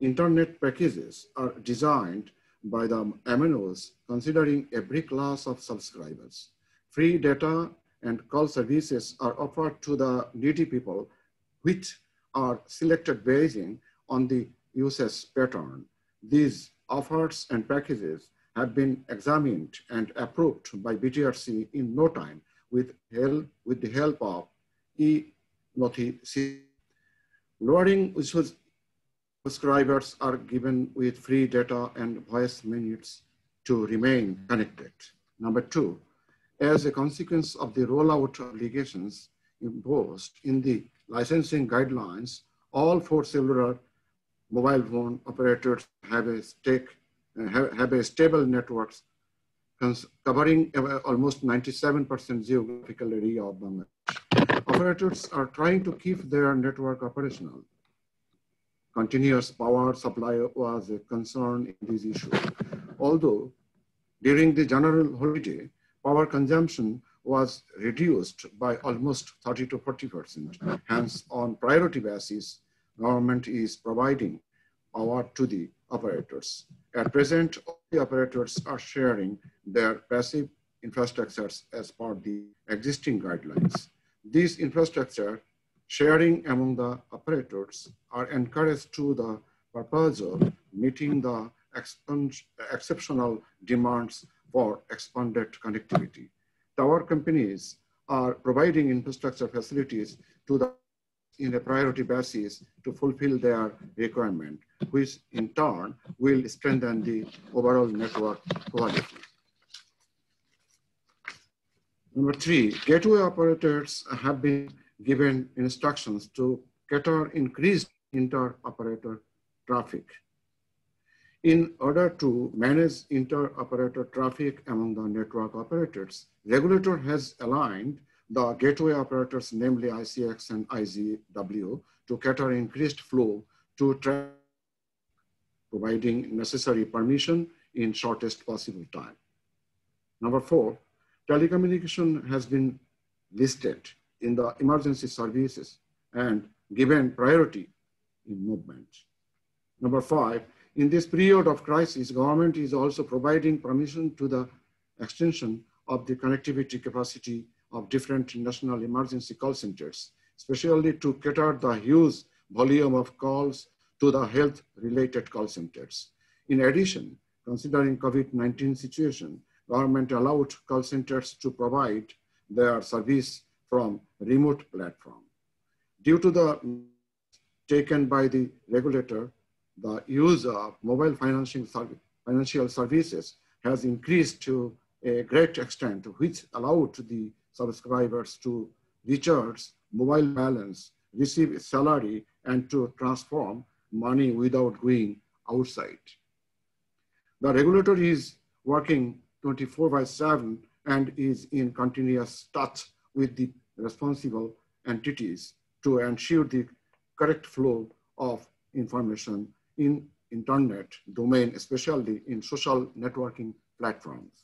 internet packages are designed by the M N Os considering every class of subscribers. Free data and call services are offered to the needy people, which are selected basing on the usage pattern. These offers and packages have been examined and approved by B T R C in no time with, help, with the help of e-Nothi. Lowering issues. Subscribers are given with free data and voice minutes to remain connected. Number two, as a consequence of the rollout obligations imposed in the licensing guidelines, all four cellular mobile phone operators have a, stake, have, have a stable networks covering almost ninety-seven percent geographical area of Bangladesh. Operators are trying to keep their network operational. Continuous power supply was a concern in this issue. Although during the general holiday, power consumption was reduced by almost thirty to forty percent. Hence, on priority basis, government is providing power to the operators. At present, all the operators are sharing their passive infrastructures as per the existing guidelines. These infrastructure sharing among the operators are encouraged to the purpose of meeting the exceptional demands for expanded connectivity. Tower companies are providing infrastructure facilities to the in a priority basis to fulfill their requirement, which in turn will strengthen the overall network quality. Number three, gateway operators have been given instructions to cater increased inter-operator traffic. In order to manage inter-operator traffic among the network operators, regulator has aligned the gateway operators, namely I C X and I Z W, to cater increased flow to traffic, providing necessary permission in shortest possible time. Number four, telecommunication has been listed in the emergency services and given priority in movement. Number five, in this period of crisis, government is also providing permission to the extension of the connectivity capacity of different national emergency call centers, especially to cater the huge volume of calls to the health-related call centers. In addition, considering COVID nineteen situation, government allowed call centers to provide their service from remote platform. Due to the taken by the regulator, the use of mobile financing service, financial services has increased to a great extent, which allowed the subscribers to recharge mobile balance, receive salary, and to transform money without going outside. The regulator is working twenty-four by seven and is in continuous touch with the responsible entities to ensure the correct flow of information in internet domain, especially in social networking platforms.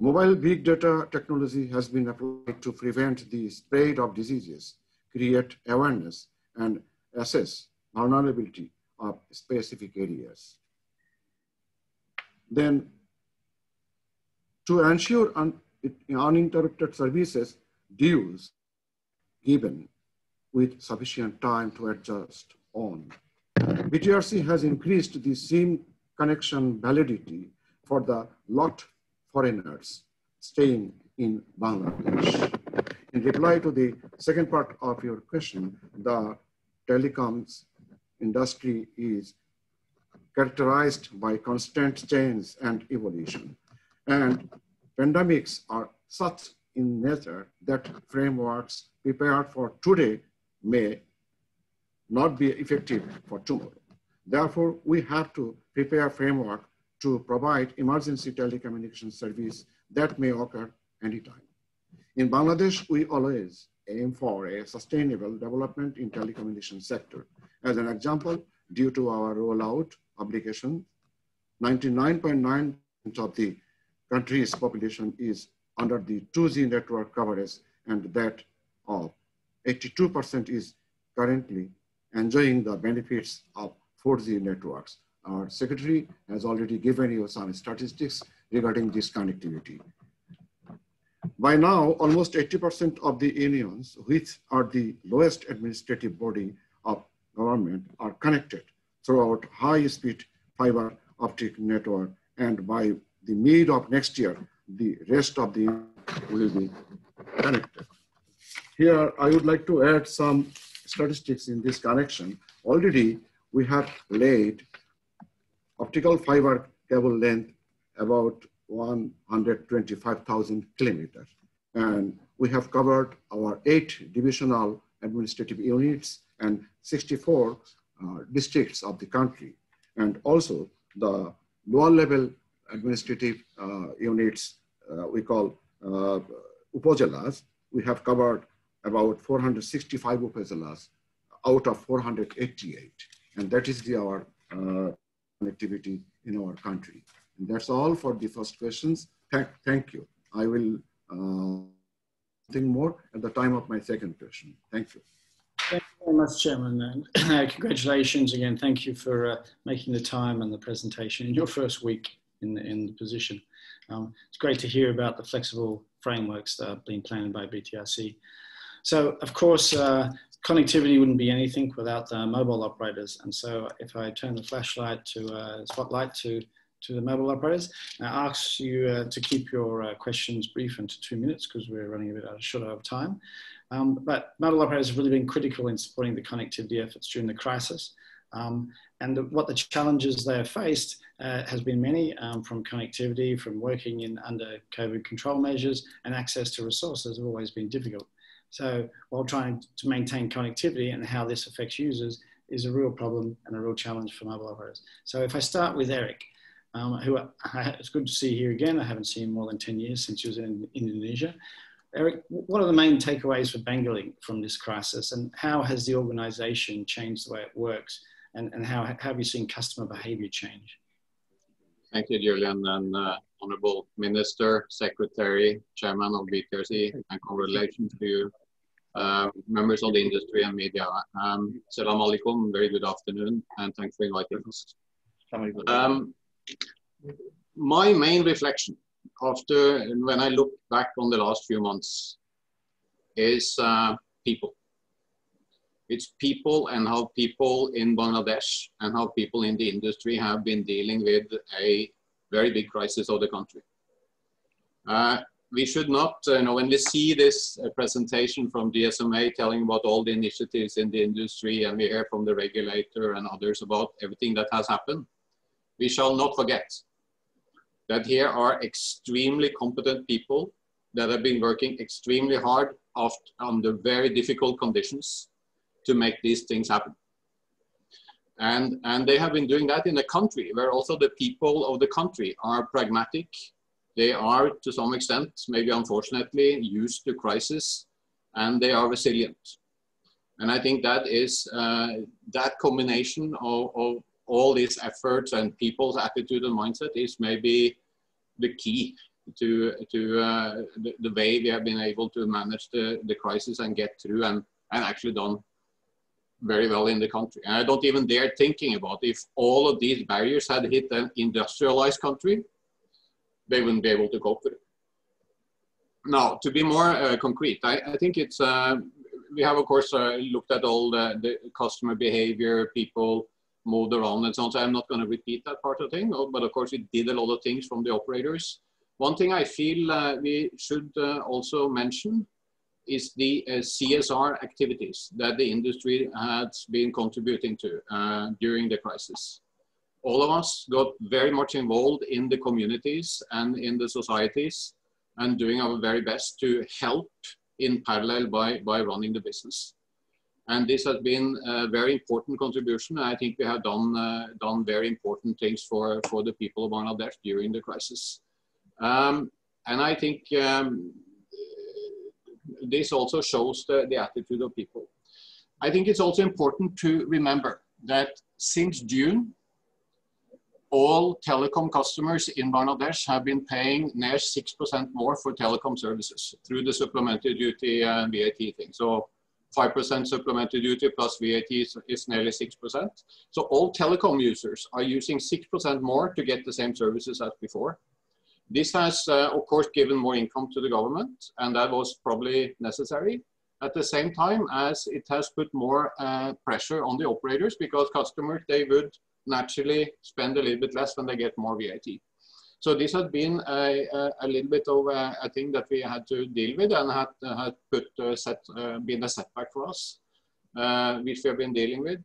Mobile big data technology has been applied to prevent the spread of diseases, create awareness, and assess vulnerability of specific areas. Then, to ensure un uninterrupted services, dues given with sufficient time to adjust on. B T R C has increased the SIM connection validity for the locked foreigners staying in Bangladesh. In reply to the second part of your question, the telecoms industry is characterized by constant change and evolution. And pandemics are such in nature that frameworks prepared for today may not be effective for tomorrow. Therefore, we have to prepare a framework to provide emergency telecommunication service that may occur anytime. In Bangladesh, we always aim for a sustainable development in telecommunication sector. As an example, due to our rollout obligation, ninety-nine point nine percent of the country's population is under the two G network coverage, and that of eighty-two percent is currently enjoying the benefits of four G networks. Our secretary has already given you some statistics regarding this connectivity. By now, almost eighty percent of the unions, which are the lowest administrative body of government, are connected throughout high-speed fiber optic network, and by the mid of next year, the rest of the will be connected. Here, I would like to add some statistics in this connection. Already, we have laid optical fiber cable length about one hundred twenty-five thousand kilometers. And we have covered our eight divisional administrative units and sixty-four uh, districts of the country. And also the lower level administrative uh, units uh, we call uh, upozelas. We have covered about four hundred sixty-five upozelas out of four hundred eighty-eight. And that is the, our uh, connectivity in our country. And that's all for the first questions. Thank, thank you. I will uh, think more at the time of my second question. Thank you. Thank you very much, Chairman. And congratulations again. Thank you for uh, making the time and the presentation in your first week in the, in the position. Um, it's great to hear about the flexible frameworks that are being planned by B T R C. So, of course, uh, connectivity wouldn't be anything without the mobile operators. And so if I turn the flashlight to uh, spotlight to, to the mobile operators, I ask you uh, to keep your uh, questions brief and to two minutes because we're running a bit out of short of time. Um, but mobile operators have really been critical in supporting the connectivity efforts during the crisis. Um, and the, what the challenges they have faced uh, has been many, um, from connectivity, from working in under COVID control measures, and access to resources have always been difficult. So while trying to maintain connectivity and how this affects users is a real problem and a real challenge for mobile operators. So if I start with Eric, um, who I, it's good to see here again. I haven't seen him more than ten years since he was in Indonesia. Eric, what are the main takeaways for Banglalink from this crisis, and how has the organisation changed the way it works, and, and how, how have you seen customer behaviour change? Thank you, Julian, and uh, Honourable Minister, Secretary, Chairman of B T R C, and congratulations to you. Uh, members of the industry and media. Um, Salam alaikum, very good afternoon, and thanks for inviting us. Um, my main reflection after, when I look back on the last few months, is uh, people. It's people and how people in Bangladesh and how people in the industry have been dealing with a very big crisis of the country. Uh, we should not, you know, when we see this presentation from G S M A telling about all the initiatives in the industry, and we hear from the regulator and others about everything that has happened, we shall not forget that here are extremely competent people that have been working extremely hard after, under very difficult conditions to make these things happen. And, and they have been doing that in a country where also the people of the country are pragmatic. They are, to some extent, maybe unfortunately, used to crisis, and they are resilient. And I think that is uh, that combination of, of all these efforts and people's attitude and mindset is maybe the key to, to uh, the, the way we have been able to manage the, the crisis and get through, and, and actually done very well in the country. And I don't even dare thinking about if all of these barriers had hit an industrialized country, they wouldn't be able to cope with it. Now, to be more uh, concrete, I, I think it's, uh, we have of course uh, looked at all the, the customer behavior, people moved around and so on, so I'm not gonna repeat that part of the thing, but of course we did a lot of things from the operators. One thing I feel uh, we should uh, also mention is the uh, C S R activities that the industry has been contributing to uh, during the crisis. All of us got very much involved in the communities and in the societies and doing our very best to help in parallel by, by running the business. And this has been a very important contribution. I think we have done, uh, done very important things for, for the people of Bangladesh during the crisis. Um, and I think um, this also shows the, the attitude of people. I think it's also important to remember that since June, all telecom customers in Bangladesh have been paying near six percent more for telecom services through the supplementary duty and V A T thing. So five percent supplementary duty plus V A T is, is nearly six percent. So all telecom users are using six percent more to get the same services as before. This has, uh, of course, given more income to the government, and that was probably necessary, at the same time as it has put more uh, pressure on the operators, because customers, they would naturally spend a little bit less when they get more V A T. So this has been a, a, a little bit of a, a thing that we had to deal with, and had, uh, had put, uh, set, uh, been a setback for us, uh, which we have been dealing with.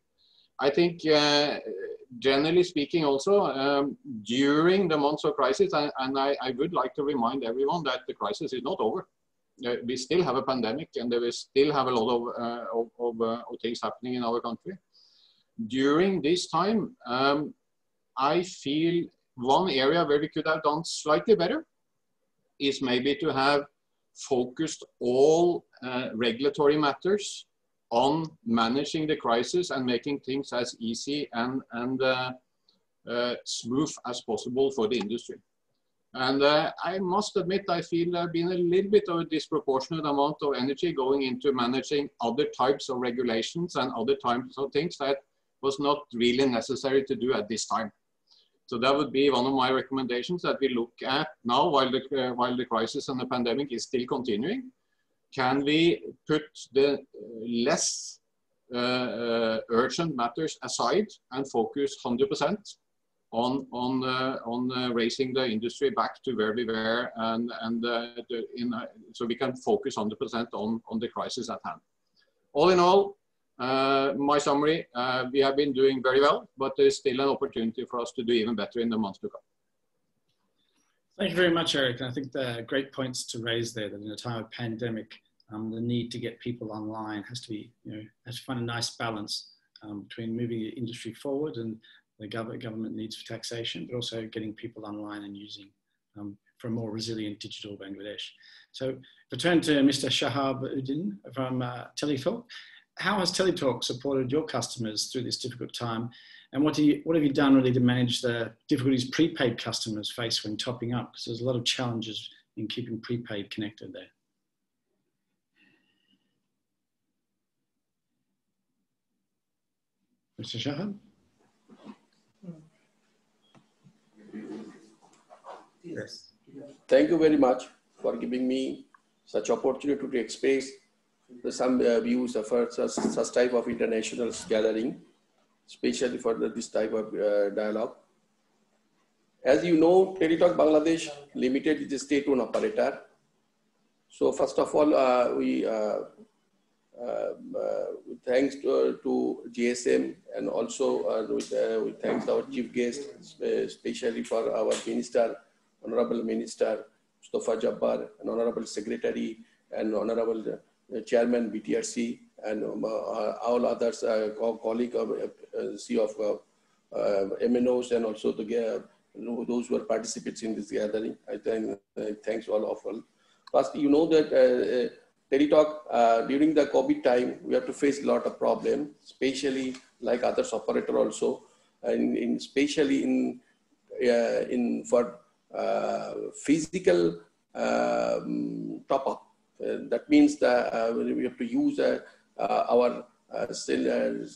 I think, uh, generally speaking also, um, during the months of crisis, I, and I, I would like to remind everyone that the crisis is not over. Uh, we still have a pandemic, and we still have a lot of, uh, of, of, uh, of things happening in our country. During this time, um, I feel one area where we could have done slightly better is maybe to have focused all uh, regulatory matters on managing the crisis and making things as easy and, and uh, uh, smooth as possible for the industry. And uh, I must admit, I feel there have been a little bit of a disproportionate amount of energy going into managing other types of regulations and other types of things that was not really necessary to do at this time. So that would be one of my recommendations, that we look at now while the, uh, while the crisis and the pandemic is still continuing. Can we put the less uh, uh, urgent matters aside and focus one hundred percent on, on, uh, on uh, raising the industry back to where we were, and, and uh, the, in, uh, so we can focus one hundred percent on, on the crisis at hand. All in all, uh, my summary, uh, we have been doing very well, but there's still an opportunity for us to do even better in the months to come. Thank you very much, Eric. And I think there are great points to raise there, that in a time of pandemic, um, the need to get people online has to be, you know, has to find a nice balance um, between moving the industry forward and the gov- government needs for taxation, but also getting people online and using um, for a more resilient digital Bangladesh. So to turn to Mister Shahab Uddin from uh, TeleTalk. How has TeleTalk supported your customers through this difficult time? And what, do you, what have you done really to manage the difficulties prepaid customers face when topping up? Because there's a lot of challenges in keeping prepaid connected there. Mister Shahab? Yes. Thank you very much for giving me such opportunity to express some uh, views of such, such type of international gathering, especially for the, this type of uh, dialogue. As you know, TeleTalk Bangladesh Limited is a state-owned operator. So first of all, uh, we uh, uh, uh, thanks to, uh, to G S M, and also uh, with, uh, we thanks our chief guest, uh, especially for our minister, Honorable Minister Mustafa Jabbar, and Honorable Secretary and Honorable uh, Chairman B T R C, and um, uh, all others uh, colleague of uh, C of uh, uh, M N Os, and also the, uh, those who are participants in this gathering. I thank uh, thanks all of all. First, you know that uh, uh, TeleTalk, uh, during the COVID time, we have to face a lot of problems, especially like other operator also, and in, especially in, uh, in for uh, physical uh, top up. Uh, that means that uh, we have to use uh, uh, our uh, sale, uh,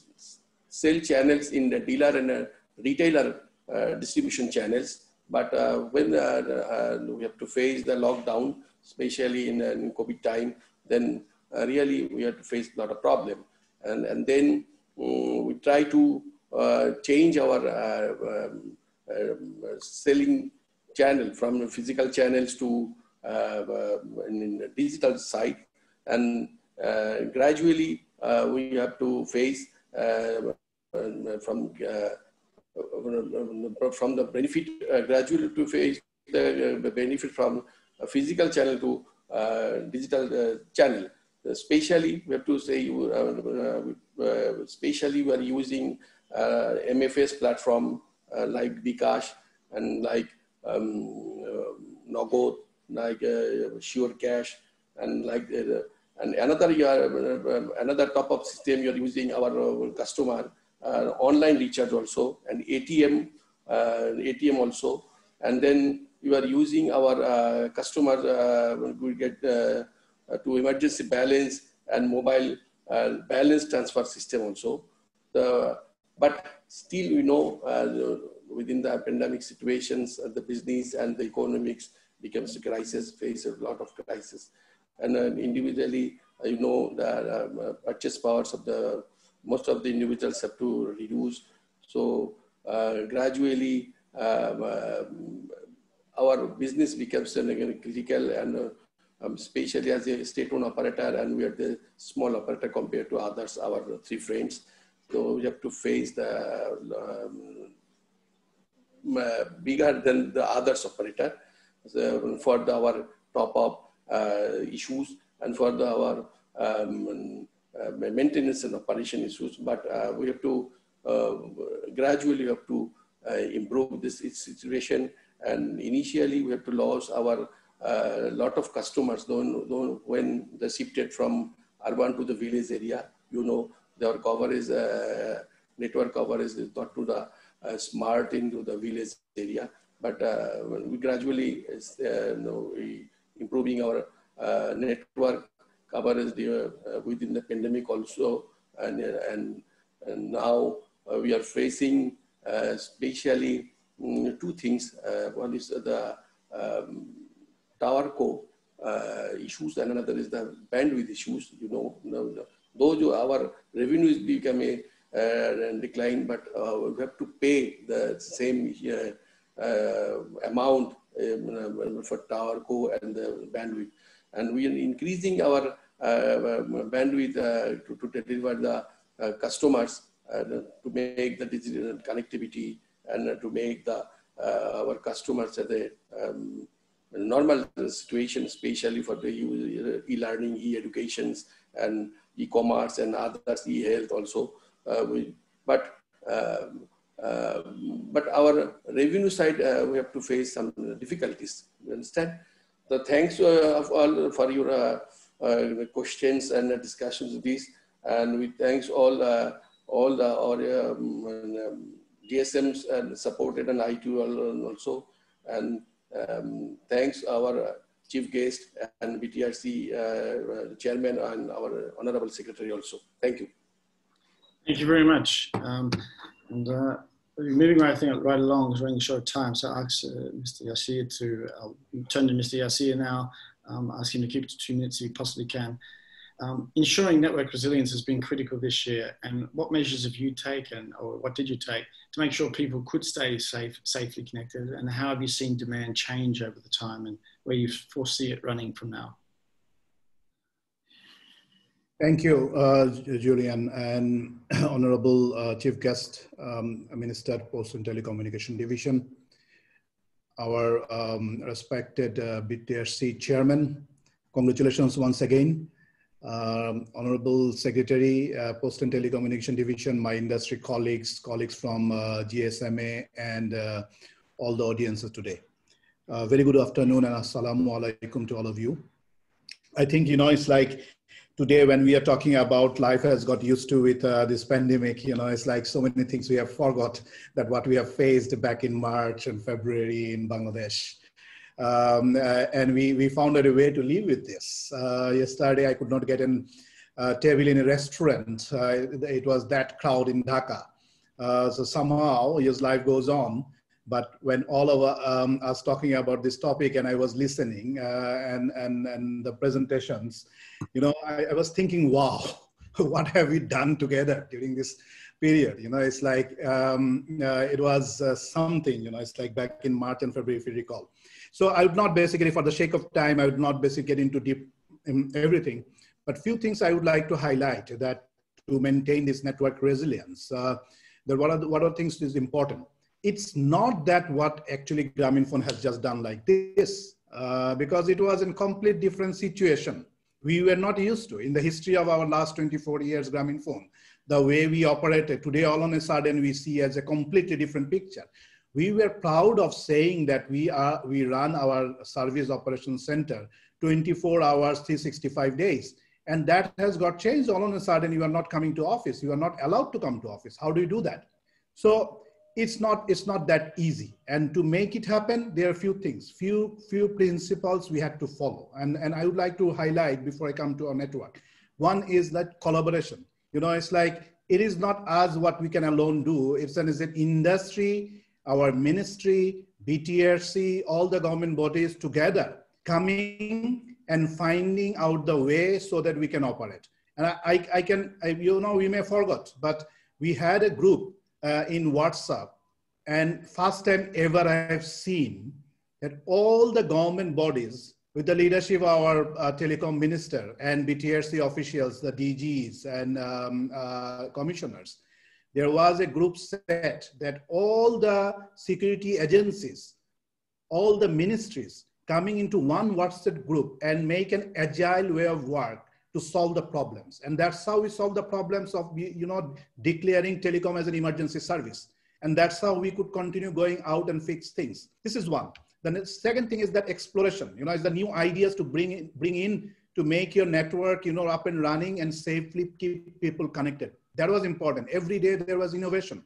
sale channels in the dealer and uh, retailer uh, distribution channels. But uh, when uh, uh, we have to face the lockdown, especially in, uh, in COVID time, then uh, really we had to face a lot of problem. And, and then um, we try to uh, change our uh, um, uh, selling channel from physical channels to uh, uh, in the digital side. And uh, gradually uh, we have to face uh, from, uh, from the benefit, uh, gradually to face the benefit from a physical channel to uh, digital uh, channel. Especially, we have to say, uh, uh, especially we are using uh, M F S platform uh, like bKash and like um, uh, Nogo, like uh, Sure Cash, and like uh, and another uh, another top up system you are using our uh, customer uh, online recharge also, and A T M uh, A T M also, and then. You are using our uh, customer uh, we get uh, to emergency balance and mobile uh, balance transfer system also. Uh, but still, you know, uh, within the pandemic situations, uh, the business and the economics becomes a crisis, face a lot of crisis. And uh, individually, uh, you know, the uh, purchase powers of the, most of the individuals have to reduce. So uh, gradually, uh, uh, our business becomes critical, and uh, um, especially as a state-owned operator, and we are the small operator compared to others, our three friends. So we have to face the um, uh, bigger than the others operator so for the, our top-up uh, issues and for the, our um, uh, maintenance and operation issues. But uh, we have to uh, gradually have to uh, improve this situation. And initially, we have to lose our uh, lot of customers don't, don't, when they shifted from urban to the village area. You know, their coverage, uh, network coverage is not to the uh, smart into the village area. But uh, we gradually uh, you know, improving our uh, network coverage uh, within the pandemic also. And, and, and now uh, we are facing uh, especially Mm, two things. Uh, one is the um, tower co uh, issues, and another is the bandwidth issues. You know, no, no. Though our revenues become a uh, decline, but uh, we have to pay the same uh, uh, amount um, for tower co and the bandwidth, and we are increasing our uh, bandwidth uh, to, to deliver the uh, customers uh, to make the digital connectivity. And to make the, uh, our customers at the um, normal situation, especially for the e-learning, e-educations, and e-commerce, and others, e-health also. Uh, we, but uh, uh, but our revenue side, uh, we have to face some difficulties. You understand? So thanks uh, of all for your uh, uh, questions and uh, discussions of this, and we thanks all uh, all the our. Um, um, G S Ms and supported and I T U also, and um, thanks our chief guest and B T R C uh, chairman and our honorable secretary also. Thank you. Thank you very much. Um, and uh, moving right, I think, right along, it's running short time, so I ask uh, Mister Yasir to, I'll turn to Mister Yasir now, um, ask him to keep it to two minutes if he possibly can. Um, ensuring network resilience has been critical this year, and what measures have you taken, or what did you take, to make sure people could stay safe, safely connected, and how have you seen demand change over the time, and where you foresee it running from now? Thank you, uh, Julian, and Honourable uh, Chief Guest, um, Minister, Posts and Telecommunications Division, our um, respected uh, B T R C Chairman, congratulations once again. Um, Honorable Secretary, uh, Post and Telecommunication Division, my industry colleagues, colleagues from uh, G S M A, and uh, all the audiences today. Uh, very good afternoon and assalamu alaikum to all of you. I think, you know, it's like today when we are talking about life has got used to with uh, this pandemic, you know, it's like so many things we have forgot that what we have faced back in March and February in Bangladesh. Um, uh, and we, we found a way to live with this. Uh, yesterday, I could not get a uh, table in a restaurant. Uh, it, it was that crowd in Dhaka. Uh, so somehow, yes, life goes on. But when all of um, us talking about this topic, and I was listening, uh, and, and, and the presentations, you know, I, I was thinking, wow, what have we done together during this period? You know, it's like, um, uh, it was uh, something, you know, it's like back in March and February, if you recall. So I would not basically, for the sake of time, I would not basically get into deep in everything, but few things I would like to highlight that to maintain this network resilience, uh, that what are, the, what are things is important. It's not that what actually Grameenphone has just done like this, uh, because it was a complete different situation. We were not used to in the history of our last twenty-four years Grameenphone, the way we operated. Today, all on a sudden, we see as a completely different picture. We were proud of saying that we are we run our service operation center twenty-four hours, three sixty-five days. And that has got changed all of a sudden. You are not coming to office. You are not allowed to come to office. How do you do that? So it's not, it's not that easy. And to make it happen, there are few things, few, few principles we had to follow. And, and I would like to highlight before I come to our network. One is that collaboration. You know, it's like, it is not us what we can alone do. It's an, it's an industry, our ministry, B T R C, all the government bodies together coming and finding out the way so that we can operate. And I, I, I can, I, you know, we may have forgot, but we had a group uh, in WhatsApp, and first time ever I have seen that all the government bodies with the leadership of our uh, telecom minister and B T R C officials, the D Gs and um, uh, commissioners, there was a group set that all the security agencies, all the ministries coming into one WhatsApp group and make an agile way of work to solve the problems. And that's how we solve the problems of, you know, declaring telecom as an emergency service. And that's how we could continue going out and fix things. This is one. The second thing is that exploration, you know, it's the new ideas to bring in, bring in to make your network, you know, up and running and safely keep people connected. That was important. Every day there was innovation.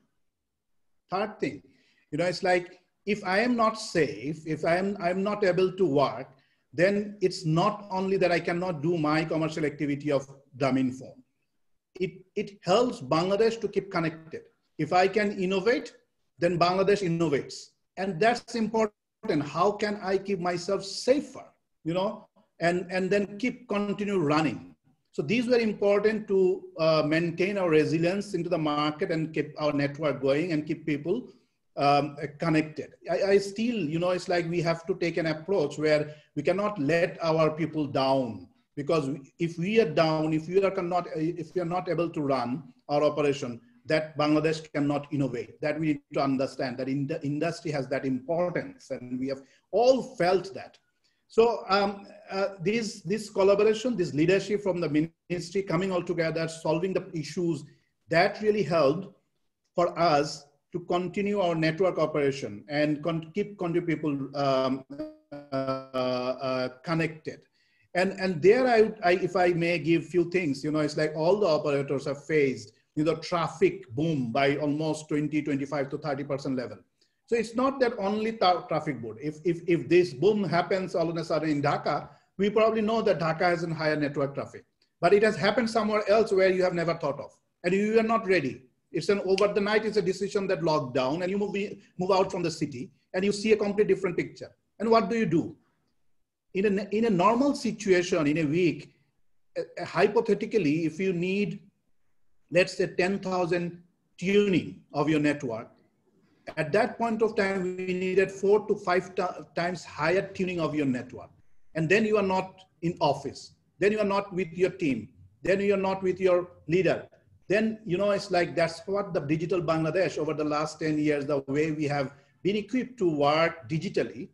Third thing, you know, it's like, if I am not safe, if I am I'm not able to work, then it's not only that I cannot do my commercial activity of Grameenphone. It, it helps Bangladesh to keep connected. If I can innovate, then Bangladesh innovates. And that's important. How can I keep myself safer, you know, and, and then keep continue running? So these were important to uh, maintain our resilience into the market and keep our network going and keep people um, connected. I, I still, you know, it's like we have to take an approach where we cannot let our people down, because if we are down, if we are not, if we are not able to run our operation, that Bangladesh cannot innovate. That we need to understand that in the industry has that importance, and we have all felt that. So um, uh, this, this collaboration, this leadership from the ministry coming all together, solving the issues, that really helped for us to continue our network operation and con keep country people um, uh, uh, connected. And, and there, I, I, if I may give few things, you know, it's like all the operators have faced, you know, traffic boom by almost twenty, twenty-five to thirty percent level. So it's not that only tra traffic boom. If, if, if this boom happens all of a sudden in Dhaka, we probably know that Dhaka has a higher network traffic, but it has happened somewhere else where you have never thought of and you are not ready. It's an over the night, it's a decision that locked down and you move, move out from the city and you see a completely different picture. And what do you do? In a, in a normal situation, in a week, uh, hypothetically, if you need, let's say ten thousand tuning of your network, at that point of time, we needed four to five times higher tuning of your network. And then you are not in office. Then you are not with your team. Then you are not with your leader. Then, you know, it's like, that's what the digital Bangladesh over the last ten years, the way we have been equipped to work digitally.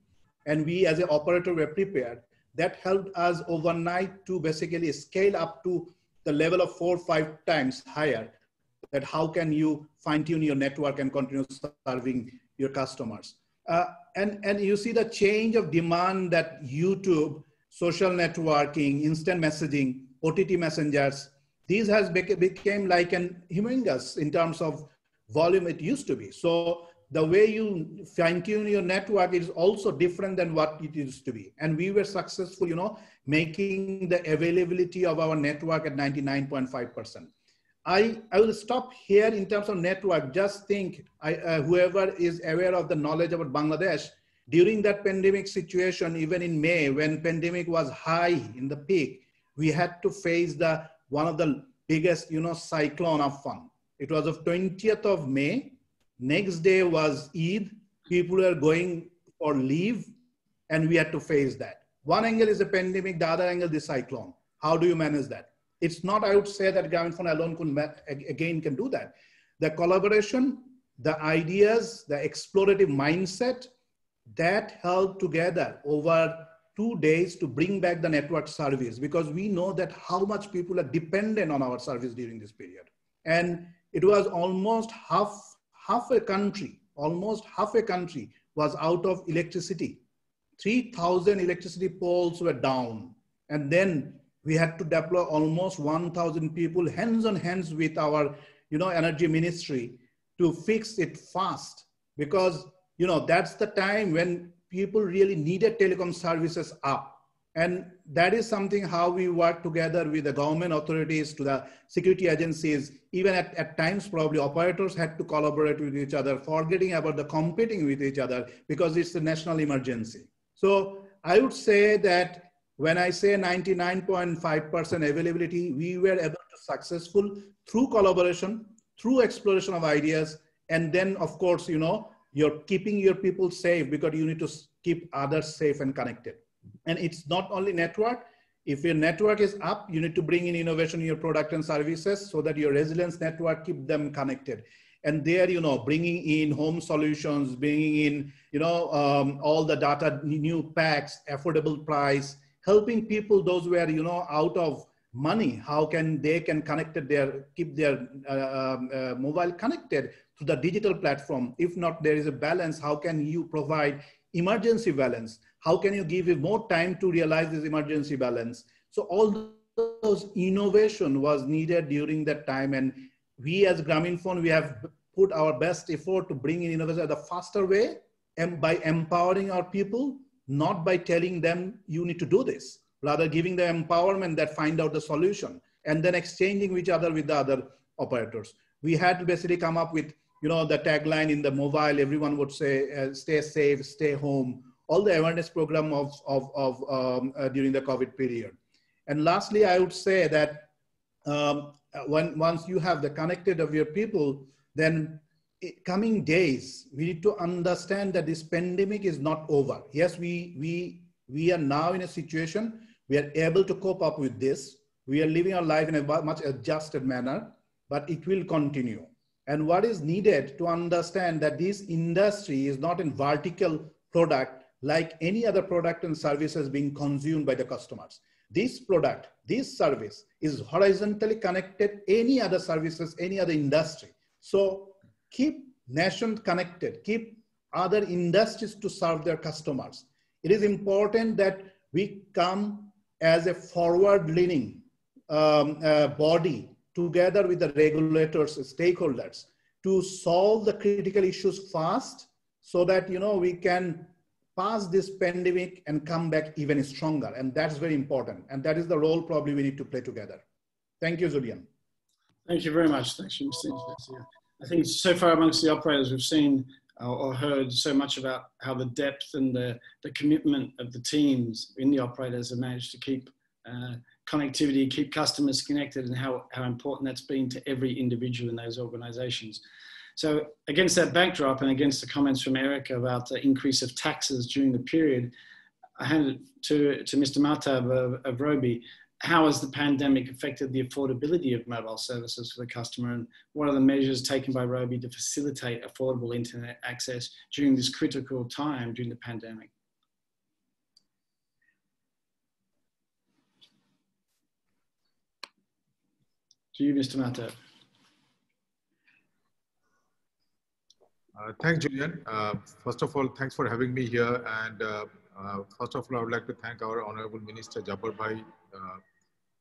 And we as an operator were prepared. That helped us overnight to basically scale up to the level of four or five times higher. That how can you fine tune your network and continue serving your customers. Uh, and, and you see the change of demand that YouTube, social networking, instant messaging, O T T messengers, these has bec became like an humongous in terms of volume it used to be. So the way you fine tune your network is also different than what it used to be. And we were successful, you know, making the availability of our network at ninety-nine point five percent. I, I will stop here in terms of network. Just think, I, uh, whoever is aware of the knowledge about Bangladesh, during that pandemic situation, even in May, when pandemic was high in the peak, we had to face the one of the biggest, you know, cyclone of fun. It was of twentieth of May. Next day was Eid. People were going for leave, and we had to face that. One angle is the pandemic, the other angle is the cyclone. How do you manage that? It's not, I would say, that Grameenphone alone could again can do that. The collaboration, the ideas, the explorative mindset that held together over two days to bring back the network service, because we know that how much people are dependent on our service during this period. And it was almost half, half a country, almost half a country was out of electricity. three thousand electricity poles were down. And then we had to deploy almost one thousand people hands on hands with our, you know, energy ministry to fix it fast, because, you know, that's the time when people really needed telecom services up. And that is something how we work together with the government authorities, to the security agencies, even at, at times probably operators had to collaborate with each other, forgetting about the competing with each other, because it's a national emergency. So I would say that when I say ninety-nine point five percent availability, we were able to successful through collaboration, through exploration of ideas. And then of course, you know, you're keeping your people safe, because you need to keep others safe and connected. And it's not only network. If your network is up, you need to bring in innovation in your product and services so that your resilience network keep them connected. And there, you know, bringing in home solutions, bringing in, you know, um, all the data, new packs, affordable price, helping people, those who are, you know, out of money, how can they can connect their, keep their uh, uh, mobile connected to the digital platform. If not, there is a balance. How can you provide emergency balance? How can you give it more time to realize this emergency balance? So all those innovation was needed during that time. And we as Grameenphone, we have put our best effort to bring in innovation at the faster way, and by empowering our people, not by telling them you need to do this, rather giving them empowerment that find out the solution and then exchanging with each other with the other operators. We had to basically come up with, you know, the tagline in the mobile, everyone would say, uh, stay safe, stay home, all the awareness program of, of, of um, uh, during the COVID period. And lastly, I would say that um, when, once you have the connected of your people, then coming days, we need to understand that this pandemic is not over. Yes, we, we, we are now in a situation, we are able to cope up with this. We are living our life in a much adjusted manner, but it will continue. And what is needed to understand that this industry is not a vertical product like any other product and services being consumed by the customers. This product, this service is horizontally connected any other services, any other industry. So keep nation connected, keep other industries to serve their customers. It is important that we come as a forward-leaning um, uh, body together with the regulators, stakeholders, to solve the critical issues fast so that, you know, we can pass this pandemic and come back even stronger. And that's very important. And that is the role probably we need to play together. Thank you, Julian. Thank you very much. Thanks, Mister I think so far amongst the operators, we've seen or heard so much about how the depth and the, the commitment of the teams in the operators have managed to keep uh, connectivity, keep customers connected, and how, how important that's been to every individual in those organizations. So against that backdrop and against the comments from Eric about the increase of taxes during the period, I handed it to, to Mister Mahtab of, of Robi. How has the pandemic affected the affordability of mobile services for the customer, and what are the measures taken by Robi to facilitate affordable internet access during this critical time during the pandemic? To you, Mister Mahtab. Uh, thanks, Julian. Uh, first of all, thanks for having me here. And uh, uh, first of all, I would like to thank our Honorable Minister Jabbar Bhai, uh,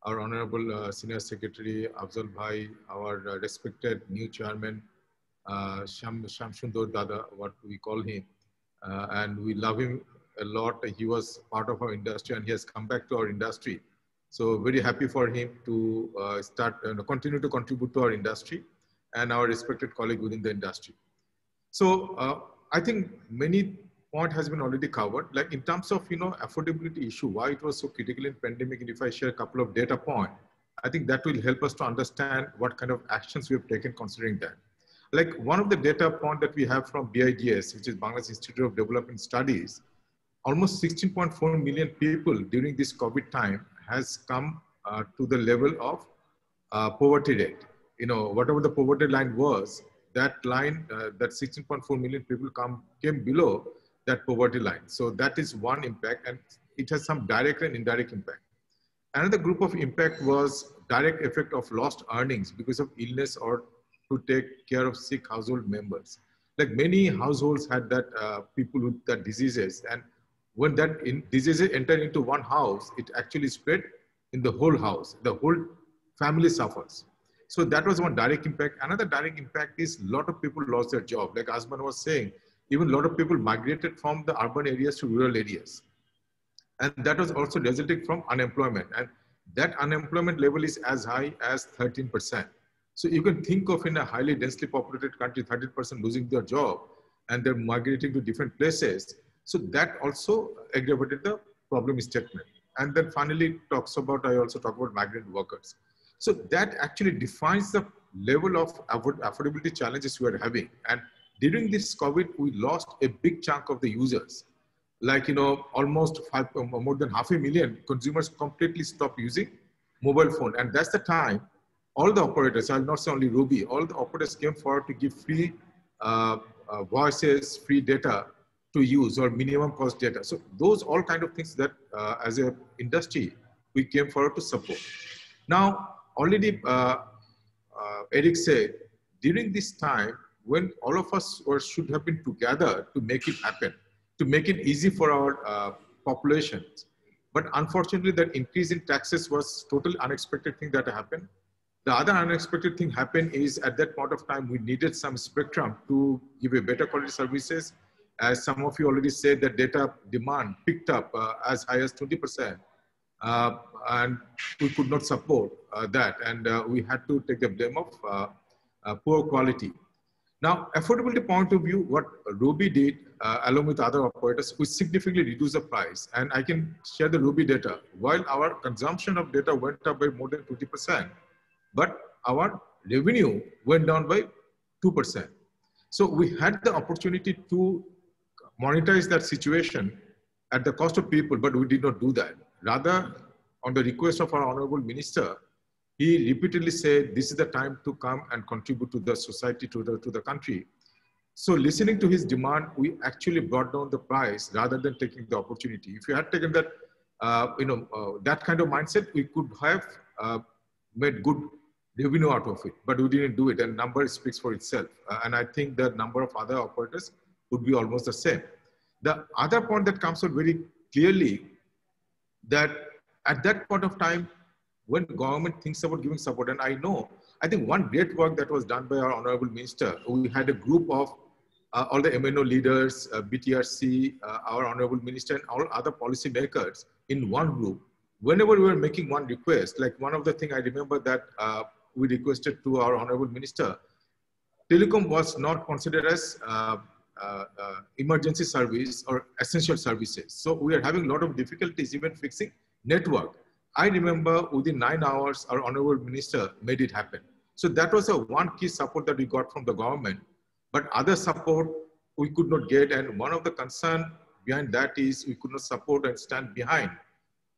our Honorable uh, Senior Secretary Afzal Bhai, our uh, respected new chairman, uh, Shyam, Shyam Sundar Dada, what we call him. Uh, and we love him a lot. He was part of our industry and he has come back to our industry. So very happy for him to uh, start and uh, continue to contribute to our industry and our respected colleague within the industry. So uh, I think many point has been already covered, like in terms of, you know, affordability issue, why it was so critical in pandemic. And if I share a couple of data points, I think that will help us to understand what kind of actions we have taken considering that. Like one of the data point that we have from B I D S, which is Bangladesh Institute of Development Studies, almost sixteen point four million people during this COVID time has come uh, to the level of uh, poverty rate. You know, whatever the poverty line was, that line, uh, that sixteen point four million people come, came below that poverty line. So that is one impact, and it has some direct and indirect impact. Another group of impact was direct effect of lost earnings because of illness or to take care of sick household members. Like many households had that uh, people with that diseases, and when that in diseases enter into one house, it actually spread in the whole house. The whole family suffers. So that was one direct impact. Another direct impact is a lot of people lost their job. Like Azman was saying, even a lot of people migrated from the urban areas to rural areas. And that was also resulting from unemployment. And that unemployment level is as high as thirteen percent. So you can think of in a highly densely populated country, thirteen percent losing their job and they're migrating to different places. So that also aggravated the problem statement. And then finally talks about, I also talk about migrant workers. So that actually defines the level of affordability challenges we are having. And during this COVID, we lost a big chunk of the users. Like, you know, almost five, more than half a million consumers completely stopped using mobile phone. And that's the time all the operators, I'll not say only Robi, all the operators came forward to give free uh, uh, voices, free data to use, or minimum cost data. So those all kind of things that uh, as a industry, we came forward to support. Now, already uh, uh, Eric said, during this time, when all of us were, should have been together to make it happen, to make it easy for our uh, populations. But unfortunately, that increase in taxes was totally unexpected thing that happened. The other unexpected thing happened is at that point of time, we needed some spectrum to give a better quality services. As some of you already said, that data demand picked up uh, as high as twenty percent. Uh, and we could not support uh, that. And uh, we had to take the blame of uh, uh, poor quality. Now, affordability point of view, what Robi did, uh, along with other operators, we significantly reduced the price. And I can share the Robi data. While our consumption of data went up by more than twenty percent, but our revenue went down by two percent. So we had the opportunity to monetize that situation at the cost of people, but we did not do that. Rather, on the request of our Honorable Minister, he repeatedly said, this is the time to come and contribute to the society, to the, to the country. So listening to his demand, we actually brought down the price rather than taking the opportunity. If you had taken that, uh, you know, uh, that kind of mindset, we could have uh, made good revenue out of it, but we didn't do it. And number speaks for itself. Uh, and I think the number of other operators would be almost the same. The other point that comes out very clearly that at that point of time, when the government thinks about giving support, and I know, I think one great work that was done by our Honorable Minister, we had a group of uh, all the M N O leaders, uh, B T R C, uh, our Honorable Minister, and all other policy makers in one group. Whenever we were making one request, like one of the things I remember that uh, we requested to our Honorable Minister, telecom was not considered as uh, Uh, uh, emergency service or essential services. So we are having a lot of difficulties even fixing network. I remember within nine hours, our honorable minister made it happen. So that was a one key support that we got from the government, but other support we could not get. And one of the concerns behind that is we could not support and stand behind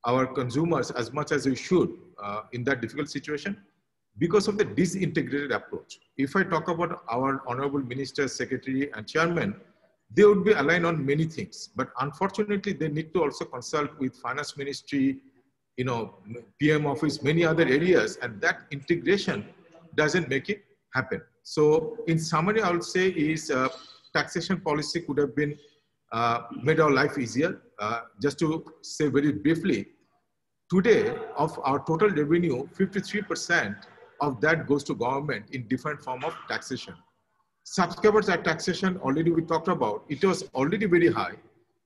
our consumers as much as we should uh, in that difficult situation because of the disintegrated approach. If I talk about our honorable minister, secretary and chairman, they would be aligned on many things, but unfortunately they need to also consult with finance ministry, you know, P M office, many other areas, and that integration doesn't make it happen. So in summary, I would say is uh, taxation policy could have been uh, made our life easier. Uh, just to say very briefly, today of our total revenue, fifty-three percent of that goes to government in different form of taxation. Subscribers at taxation already we talked about, it was already very high.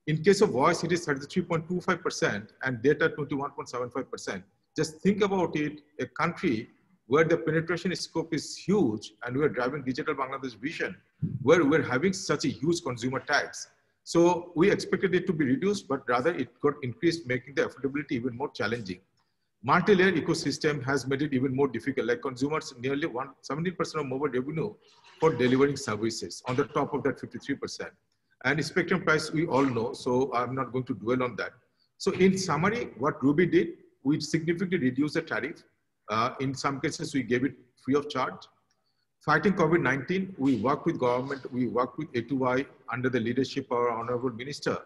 In case of voice, it is thirty-three point two five percent and data twenty-one point seven five percent. Just think about it, a country where the penetration scope is huge and we're driving digital Bangladesh vision, where we're having such a huge consumer tax. So we expected it to be reduced, but rather it got increased, making the affordability even more challenging. Multi-layer ecosystem has made it even more difficult, like consumers nearly seventeen percent of mobile revenue for delivering services on the top of that fifty-three percent. And spectrum price, we all know, so I'm not going to dwell on that. So in summary, what Robi did, we significantly reduced the tariff. Uh, in some cases, we gave it free of charge. Fighting COVID nineteen, we worked with government, we worked with A two I under the leadership of our honorable minister,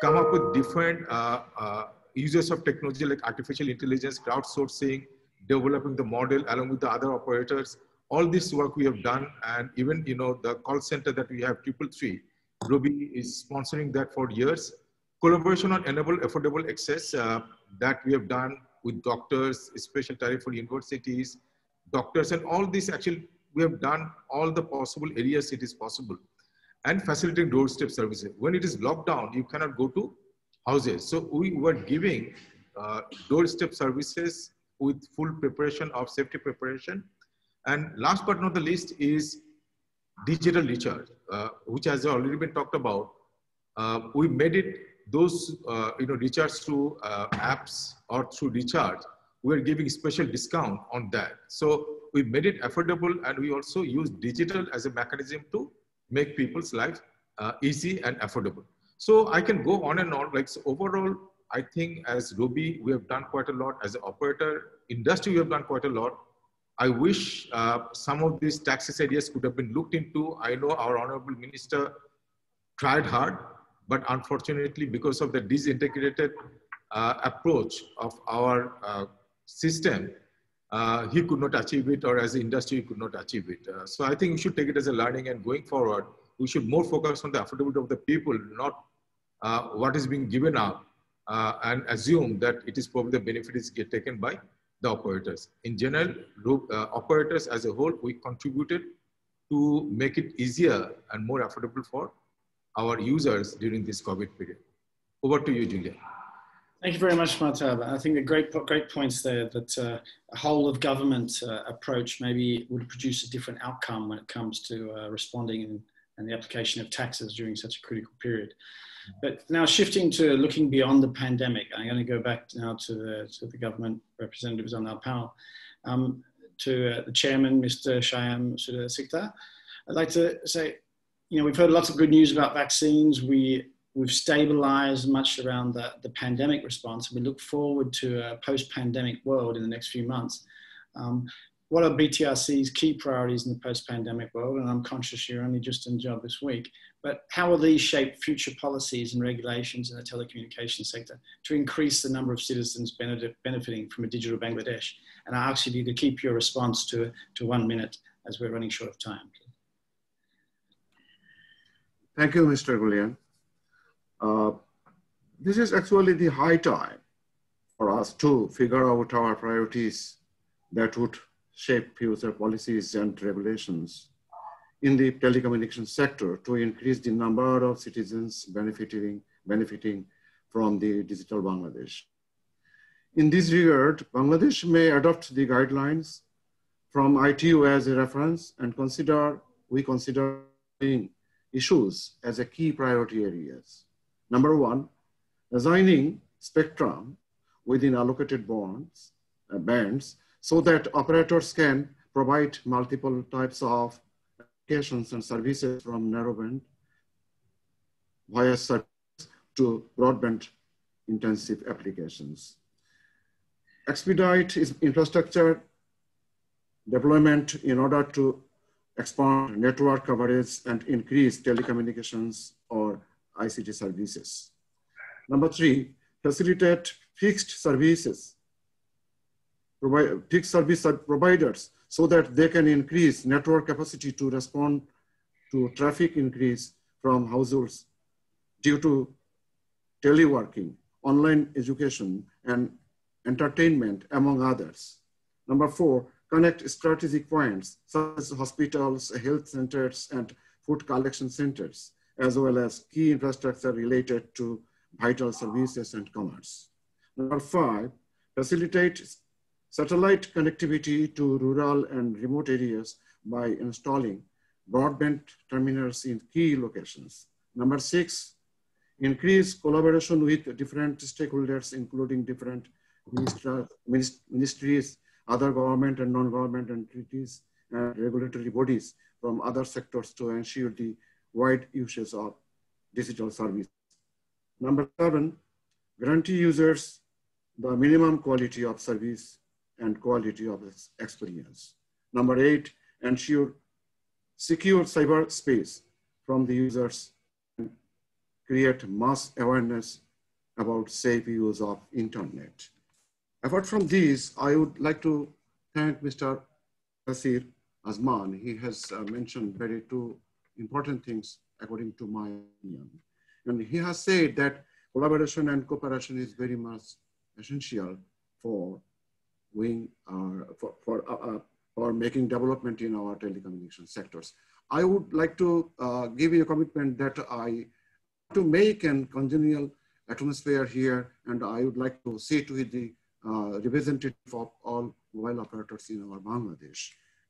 come up with different uh, uh, uses of technology like artificial intelligence, crowdsourcing, developing the model along with the other operators. All this work we have done, and even you know the call center that we have, triple three, Robi is sponsoring that for years. Collaboration on enable affordable access uh, that we have done with doctors, special tariff for universities, doctors, and all this actually we have done all the possible areas it is possible. And facilitating doorstep services. When it is locked down, you cannot go to houses. So we were giving uh, doorstep services with full preparation of safety preparation. And last but not the least is digital recharge, uh, which has already been talked about. Uh, we made it those, uh, you know, recharge through uh, apps or through recharge. We're giving special discount on that. So we made it affordable, and we also use digital as a mechanism to make people's life uh, easy and affordable. So I can go on and on. Like so overall, I think as Robi, we have done quite a lot. As an operator industry, we have done quite a lot. I wish uh, some of these taxes areas could have been looked into. I know our honorable minister tried hard, but unfortunately, because of the disintegrated uh, approach of our uh, system, uh, he could not achieve it, or as an industry, he could not achieve it. Uh, so I think we should take it as a learning, and going forward, we should more focus on the affordability of the people, not uh, what is being given up, uh, and assume that it is probably the benefit is get taken by the operators. In general, uh, operators as a whole, we contributed to make it easier and more affordable for our users during this COVID period. Over to you, Julian. Thank you very much, Mahtab. I think the great, great points there that uh, a whole of government uh, approach maybe would produce a different outcome when it comes to uh, responding and, and the application of taxes during such a critical period. But now shifting to looking beyond the pandemic, I'm going to go back now to the, to the government representatives on our panel, um, to uh, the chairman, Mister Shyam Sundar Sikdar. I'd like to say, you know, we've heard lots of good news about vaccines. We, we've stabilized much around the, the pandemic response, and we look forward to a post-pandemic world in the next few months. Um, what are B T R C's key priorities in the post-pandemic world? And I'm conscious you're only just in job this week, but how will these shape future policies and regulations in the telecommunications sector to increase the number of citizens benefiting from a digital Bangladesh? And I ask you to keep your response to, to one minute as we're running short of time. Thank you, Mister Julian. Uh, this is actually the high time for us to figure out our priorities that would shape future policies and regulations in the telecommunications sector to increase the number of citizens benefiting, benefiting from the digital Bangladesh. In this regard, Bangladesh may adopt the guidelines from I T U as a reference, and consider we consider issues as a key priority areas. Number one, assigning spectrum within allocated bonds, uh, bands, so that operators can provide multiple types of applications and services from narrowband via service to broadband intensive applications. Expedite is infrastructure deployment in order to expand network coverage and increase telecommunications or I C T services. Number three, facilitate fixed services, provide fixed service providers so that they can increase network capacity to respond to traffic increase from households due to teleworking, online education, and entertainment, among others. Number four, connect strategic points such as hospitals, health centers, and food collection centers, as well as key infrastructure related to vital services and commerce. Number five, facilitate satellite connectivity to rural and remote areas by installing broadband terminals in key locations. Number six, increase collaboration with different stakeholders, including different ministries, other government and non-government entities, and regulatory bodies from other sectors to ensure the wide usage of digital services. Number seven, guarantee users the minimum quality of service and quality of experience. Number eight, ensure secure cyberspace from the users and create mass awareness about safe use of internet. Apart from these, I would like to thank Mister Yasir Azman. He has uh, mentioned very two important things according to my opinion. And he has said that collaboration and cooperation is very much essential for we are for for, uh, for making development in our telecommunication sectors. I would like to uh, give you a commitment that I to make an congenial atmosphere here, and I would like to sit with the uh, representative of all mobile operators in our Bangladesh,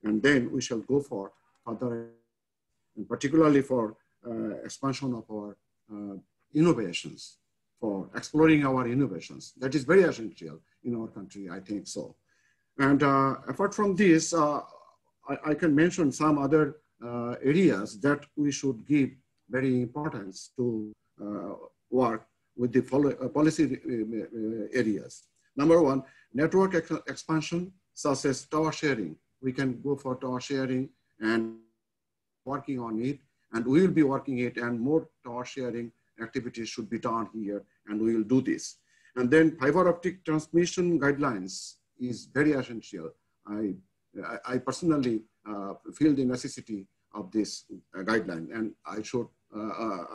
and then we shall go for further, and particularly for uh, expansion of our uh, innovations, for exploring our innovations. That is very essential in our country, I think so. And uh, apart from this, uh, I, I can mention some other uh, areas that we should give very importance to uh, work with the follow, uh, policy uh, areas. Number one, network ex expansion, such as tower sharing. We can go for tower sharing and working on it, and we will be working it, and more tower sharing activities should be done here, and we will do this. And then fiber optic transmission guidelines is very essential. I, I personally uh, feel the necessity of this uh, guideline, and I should, uh, uh,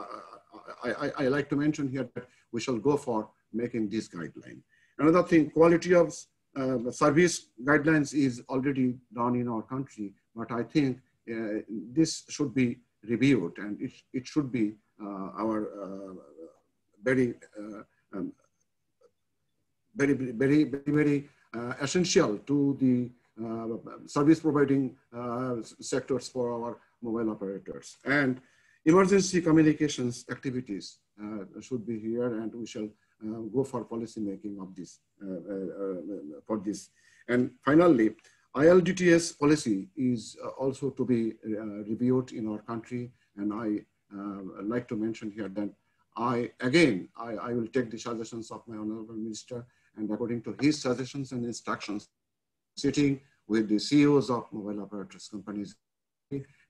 I, I, I like to mention here that we shall go for making this guideline. Another thing, quality of uh, service guidelines is already done in our country, but I think uh, this should be reviewed, and it, it should be Uh, our uh, very, uh, um, very, very, very, very uh, essential to the uh, service providing uh, sectors for our mobile operators. And emergency communications activities uh, should be here, and we shall uh, go for policy making of this, uh, uh, uh, for this. And finally, I L D T S policy is also to be uh, reviewed in our country, and I Uh, I'd like to mention here that I, again, I, I will take the suggestions of my Honorable Minister, and according to his suggestions and instructions, sitting with the C E Os of mobile operators companies,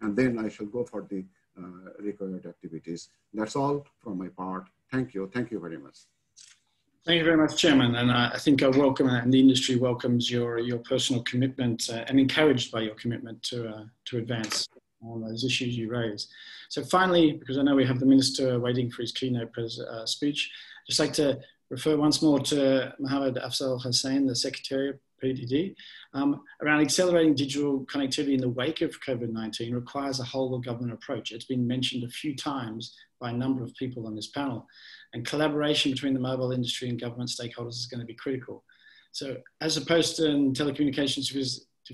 and then I shall go for the uh, required activities. That's all from my part. Thank you. Thank you very much. Thank you very much, Chairman. And I, I think I welcome, and the industry welcomes your, your personal commitment uh, and encouraged by your commitment to, uh, to advance on those issues you raise. So finally, because I know we have the Minister waiting for his keynote uh, speech, I'd just like to refer once more to Mohammed Afzal Hossain, the Secretary of P D D, um, around accelerating digital connectivity in the wake of COVID nineteen requires a whole of government approach. It's been mentioned a few times by a number of people on this panel, and collaboration between the mobile industry and government stakeholders is going to be critical. So as the Posts and Telecommunications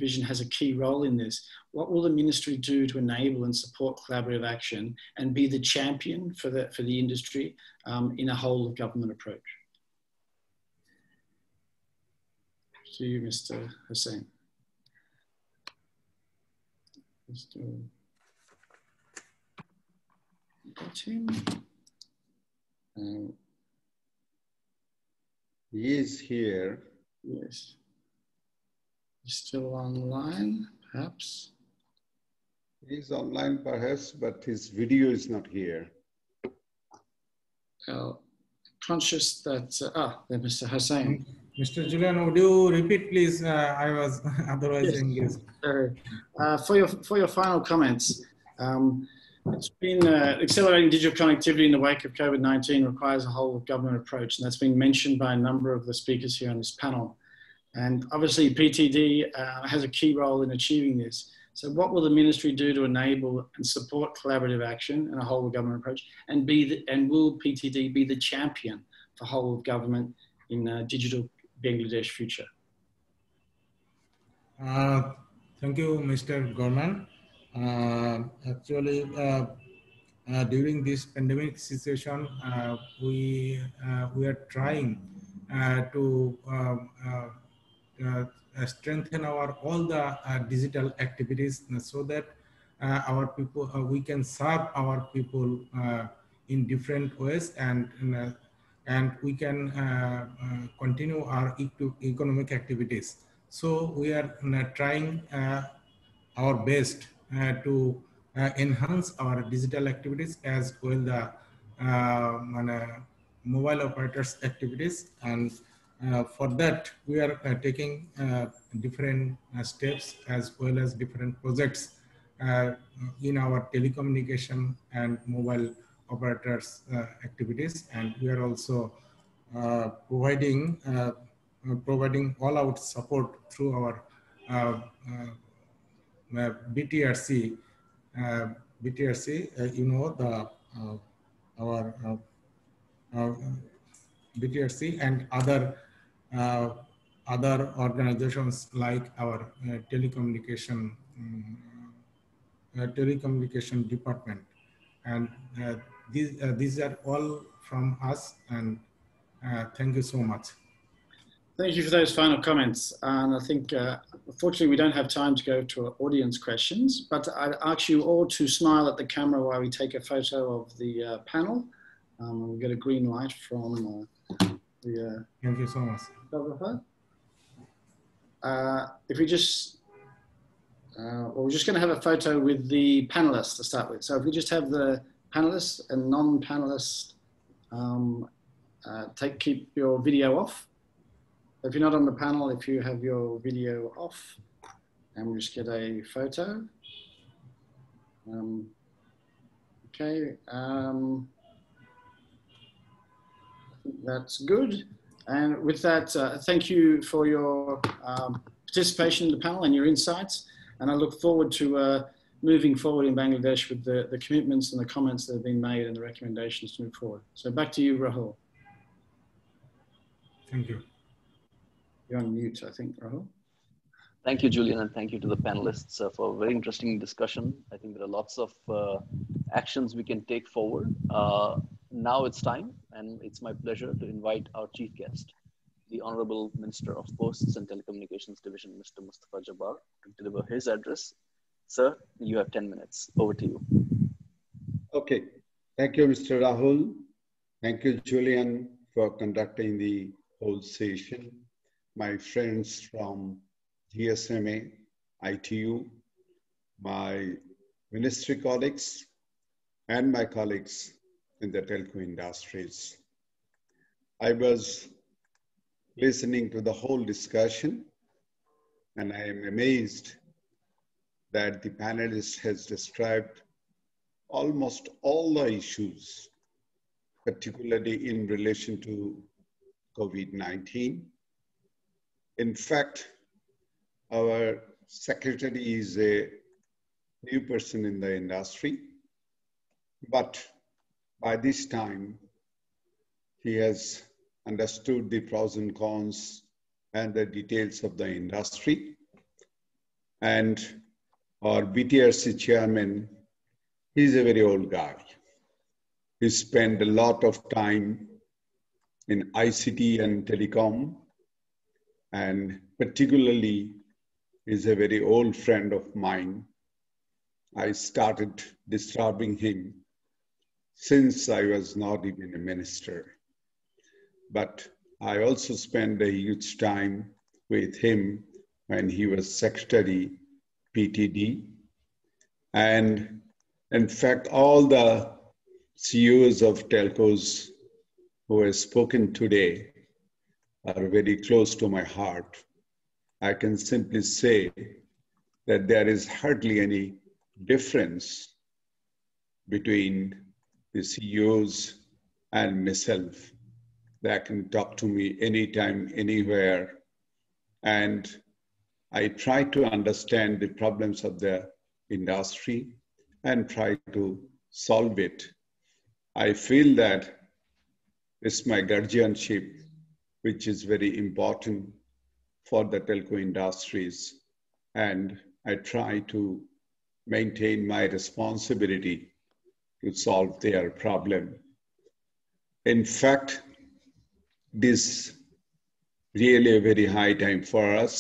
Division has a key role in this, what will the ministry do to enable and support collaborative action and be the champion for the, for the industry um, in a whole of government approach? to you, Mister Hossain. Mister Got him. Um, he is here. Yes. He's still online, perhaps. He's online, perhaps, but his video is not here. Uh, conscious that, uh, ah, then Mister Hossain. Mister Julian, would you repeat, please? Uh, I was otherwise yes. engaged. Uh, for your for your final comments, um, it's been uh, accelerating digital connectivity in the wake of COVID nineteen requires a whole of government approach, and that's been mentioned by a number of the speakers here on this panel. And obviously, P T D uh, has a key role in achieving this. So, what will the ministry do to enable and support collaborative action and a whole of government approach? And be the, and will P T D be the champion for whole of government in uh, digital Bangladesh future? Uh, thank you, Mister Gorman. Uh, actually, uh, uh, during this pandemic situation, uh, we uh, we are trying uh, to uh, uh, uh, strengthen our all the uh, digital activities so that uh, our people uh, we can serve our people uh, in different ways and. In a, and we can uh, uh, continue our economic activities. So we are uh, trying uh, our best uh, to uh, enhance our digital activities as well the uh, mobile operators activities. And uh, for that, we are uh, taking uh, different uh, steps as well as different projects uh, in our telecommunication and mobile operators uh, activities, and we are also uh, providing uh, providing all-out support through our uh, uh, B T R C. Uh, B T R C, uh, you know the uh, our uh, uh, B T R C and other uh, other organizations like our uh, telecommunication um, uh, telecommunication department, and. Uh, These, uh, these are all from us, and uh, thank you so much. Thank you for those final comments. And I think, uh, unfortunately, we don't have time to go to audience questions, but I'd ask you all to smile at the camera while we take a photo of the uh, panel. Um, we'll get a green light from uh, the... Uh, thank you so much. Uh, if we just... Uh, well, we're just going to have a photo with the panelists to start with. So if we just have the... panelists and non-panelists, um, uh, take keep your video off. If you're not on the panel, if you have your video off, and we'll just get a photo. Um, okay, um, I think that's good. And with that, uh, thank you for your um, participation in the panel and your insights. And I look forward to uh, moving forward in Bangladesh with the, the commitments and the comments that have been made and the recommendations to move forward. So back to you, Rahul. Thank you. You're on mute, I think, Rahul. Thank you, Julian, and thank you to the panelists uh, for a very interesting discussion. I think there are lots of uh, actions we can take forward. Uh, now it's time, and it's my pleasure to invite our chief guest, the Honorable Minister of Posts and Telecommunications Division, Mister Mustafa Jabbar, to deliver his address. Sir, you have ten minutes. Over to you. Okay. Thank you, Mister Rahul. Thank you, Julian, for conducting the whole session. My friends from G S M A, I T U, my ministry colleagues, and my colleagues in the telco industries. I was listening to the whole discussion, and I am amazed that the panelist has described almost all the issues, particularly in relation to COVID nineteen. In fact, our secretary is a new person in the industry, but by this time, he has understood the pros and cons and the details of the industry. And our B T R C chairman, he's a very old guy. He spent a lot of time in I C T and telecom, and particularly is a very old friend of mine. I started disturbing him since I was not even a minister. But I also spent a huge time with him when he was Secretary P T D. And in fact, all the C E Os of telcos who have spoken today are very close to my heart. I can simply say that there is hardly any difference between the C E Os and myself. They can talk to me anytime, anywhere. And I try to understand the problems of the industry and try to solve it. I feel that it's my guardianship, which is very important for the telco industries. And I try to maintain my responsibility to solve their problem. In fact, this really a very high time for us.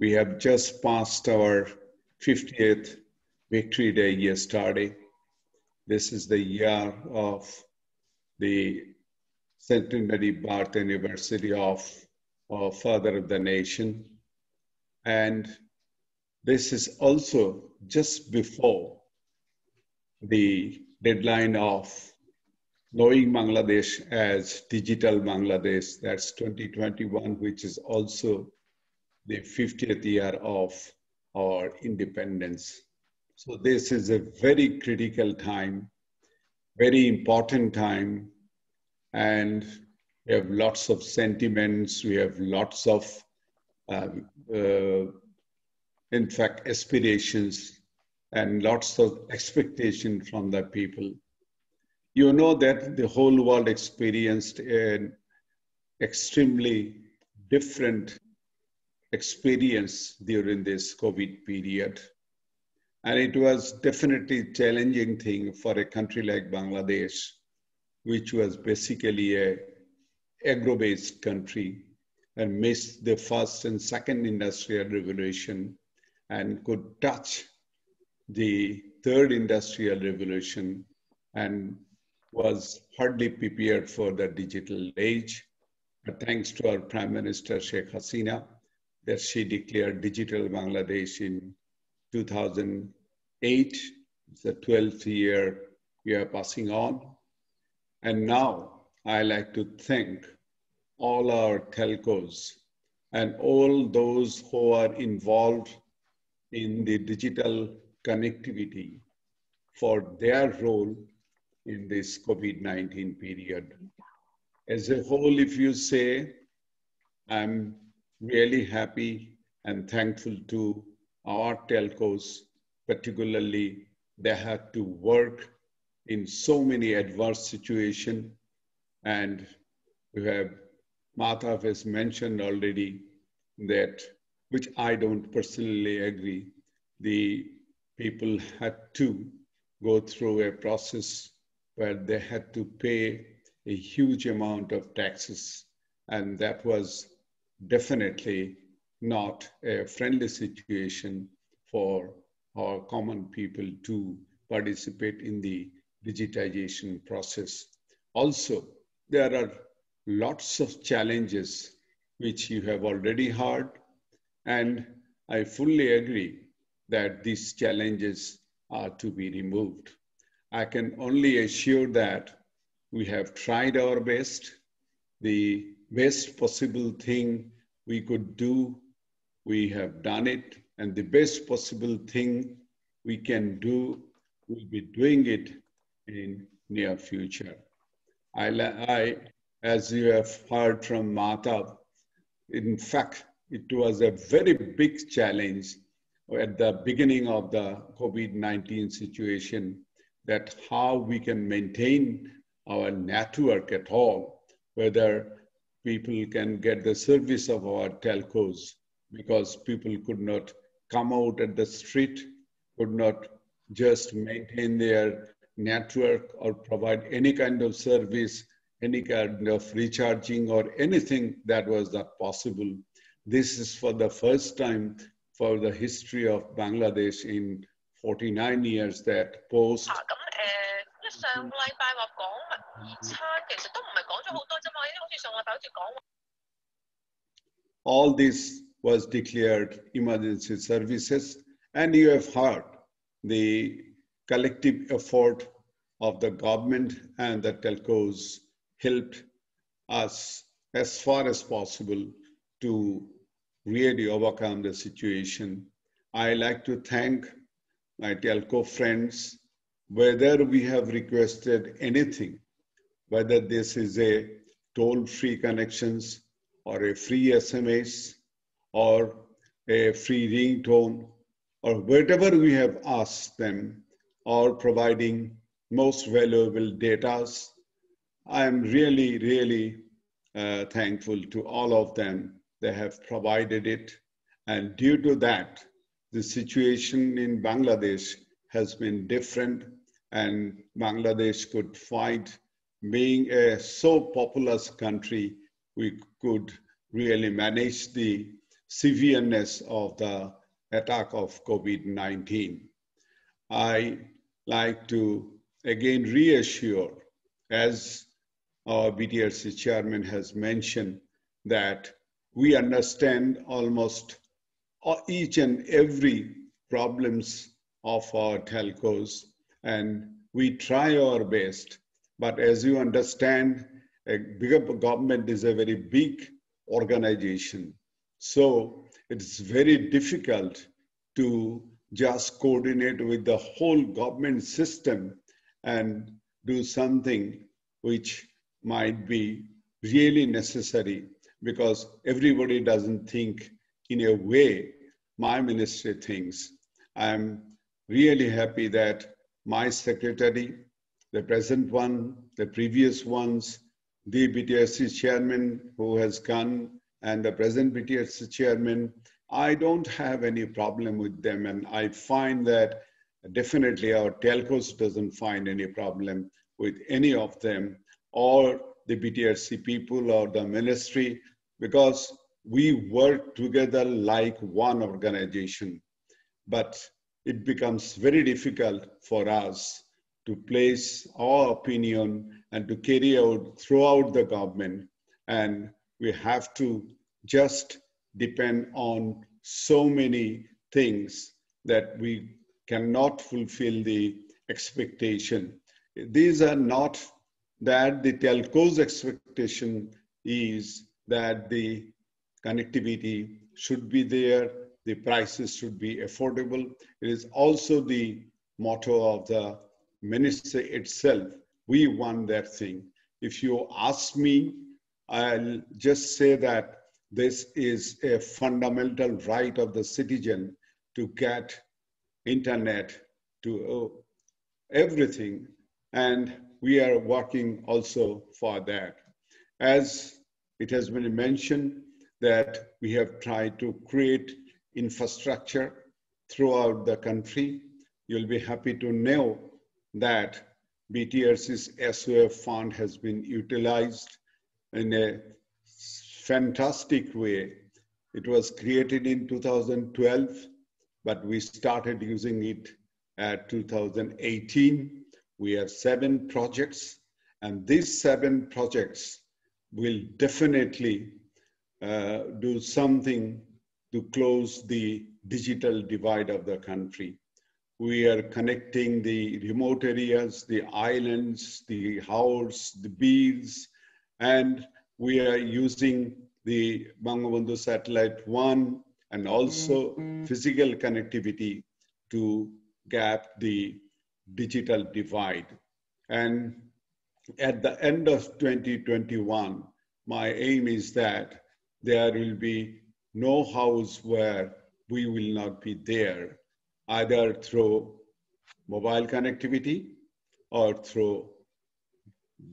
We have just passed our fiftieth Victory Day yesterday. This is the year of the centenary birth anniversary of our father of the nation. And this is also just before the deadline of knowing Bangladesh as Digital Bangladesh, that's twenty twenty-one, which is also the fiftieth year of our independence. So this is a very critical time, very important time, and we have lots of sentiments, we have lots of, um, uh, in fact, aspirations and lots of expectation from the people. You know that the whole world experienced an extremely different experience during this COVID period. And it was definitely a challenging thing for a country like Bangladesh, which was basically an agro-based country and missed the first and second industrial revolution and could touch the third industrial revolution and was hardly prepared for the digital age. But thanks to our Prime Minister Sheikh Hasina, that she declared Digital Bangladesh in two thousand eight, it's the twelfth year we are passing on. And now I like to thank all our telcos and all those who are involved in the digital connectivity for their role in this COVID nineteen period. As a whole, if you say, I'm really happy and thankful to our telcos, particularly they had to work in so many adverse situations. And we have, Mahtab has mentioned already that, which I don't personally agree, the people had to go through a process where they had to pay a huge amount of taxes. And that was definitely not a friendly situation for our common people to participate in the digitization process. Also, there are lots of challenges which you have already heard, and I fully agree that these challenges are to be removed. I can only assure that we have tried our best. The best possible thing we could do, we have done it, and the best possible thing we can do, we'll be doing it in near future. I, I, as you have heard from Mahtab, in fact, it was a very big challenge at the beginning of the COVID nineteen situation, that how we can maintain our network at all, whether people can get the service of our telcos, because people could not come out at the street, could not just maintain their network or provide any kind of service, any kind of recharging or anything that was not possible. This is for the first time for the history of Bangladesh in forty-nine years that Post all this was declared emergency services, and you have heard the collective effort of the government and the telcos helped us as far as possible to really overcome the situation. I like to thank my telco friends, whether we have requested anything, whether this is a toll-free connections or a free S M S or a free ringtone or whatever we have asked them, or providing most valuable data. I am really, really uh, thankful to all of them. They have provided it. And due to that, the situation in Bangladesh has been different, and Bangladesh could fight. Being a so populous country, we could really manage the severeness of the attack of COVID nineteen. I like to again reassure, as our B T R C chairman has mentioned, that we understand almost each and every problems of our telcos, and we try our best. But as you understand, a bigger government is a very big organization. So it's very difficult to just coordinate with the whole government system and do something which might be really necessary, because everybody doesn't think in a way my ministry thinks. I'm really happy that my secretary, the present one, the previous ones, the B T R C chairman who has gone, and the present B T R C chairman, I don't have any problem with them. And I find that definitely our telcos doesn't find any problem with any of them, or the B T R C people or the ministry, because we work together like one organization. But it becomes very difficult for us to place our opinion and to carry out throughout the government. And we have to just depend on so many things that we cannot fulfill the expectation. These are not that the telco's expectation is that the connectivity should be there, the prices should be affordable. It is also the motto of the ministry itself. We want that thing. If you ask me, I'll just say that this is a fundamental right of the citizen to get internet, to uh, everything. And we are working also for that. As it has been mentioned, that we have tried to create infrastructure throughout the country. You'll be happy to know that B T R C's S O F fund has been utilized in a fantastic way. It was created in two thousand twelve, but we started using it at two thousand eighteen. We have seven projects, and these seven projects will definitely uh, do something to close the digital divide of the country. We are connecting the remote areas, the islands, the houses, the beaches, and we are using the Bangabandhu Satellite one and also mm-hmm. physical connectivity to gap the digital divide. And at the end of twenty twenty-one, my aim is that there will be no house where we will not be there, either through mobile connectivity or through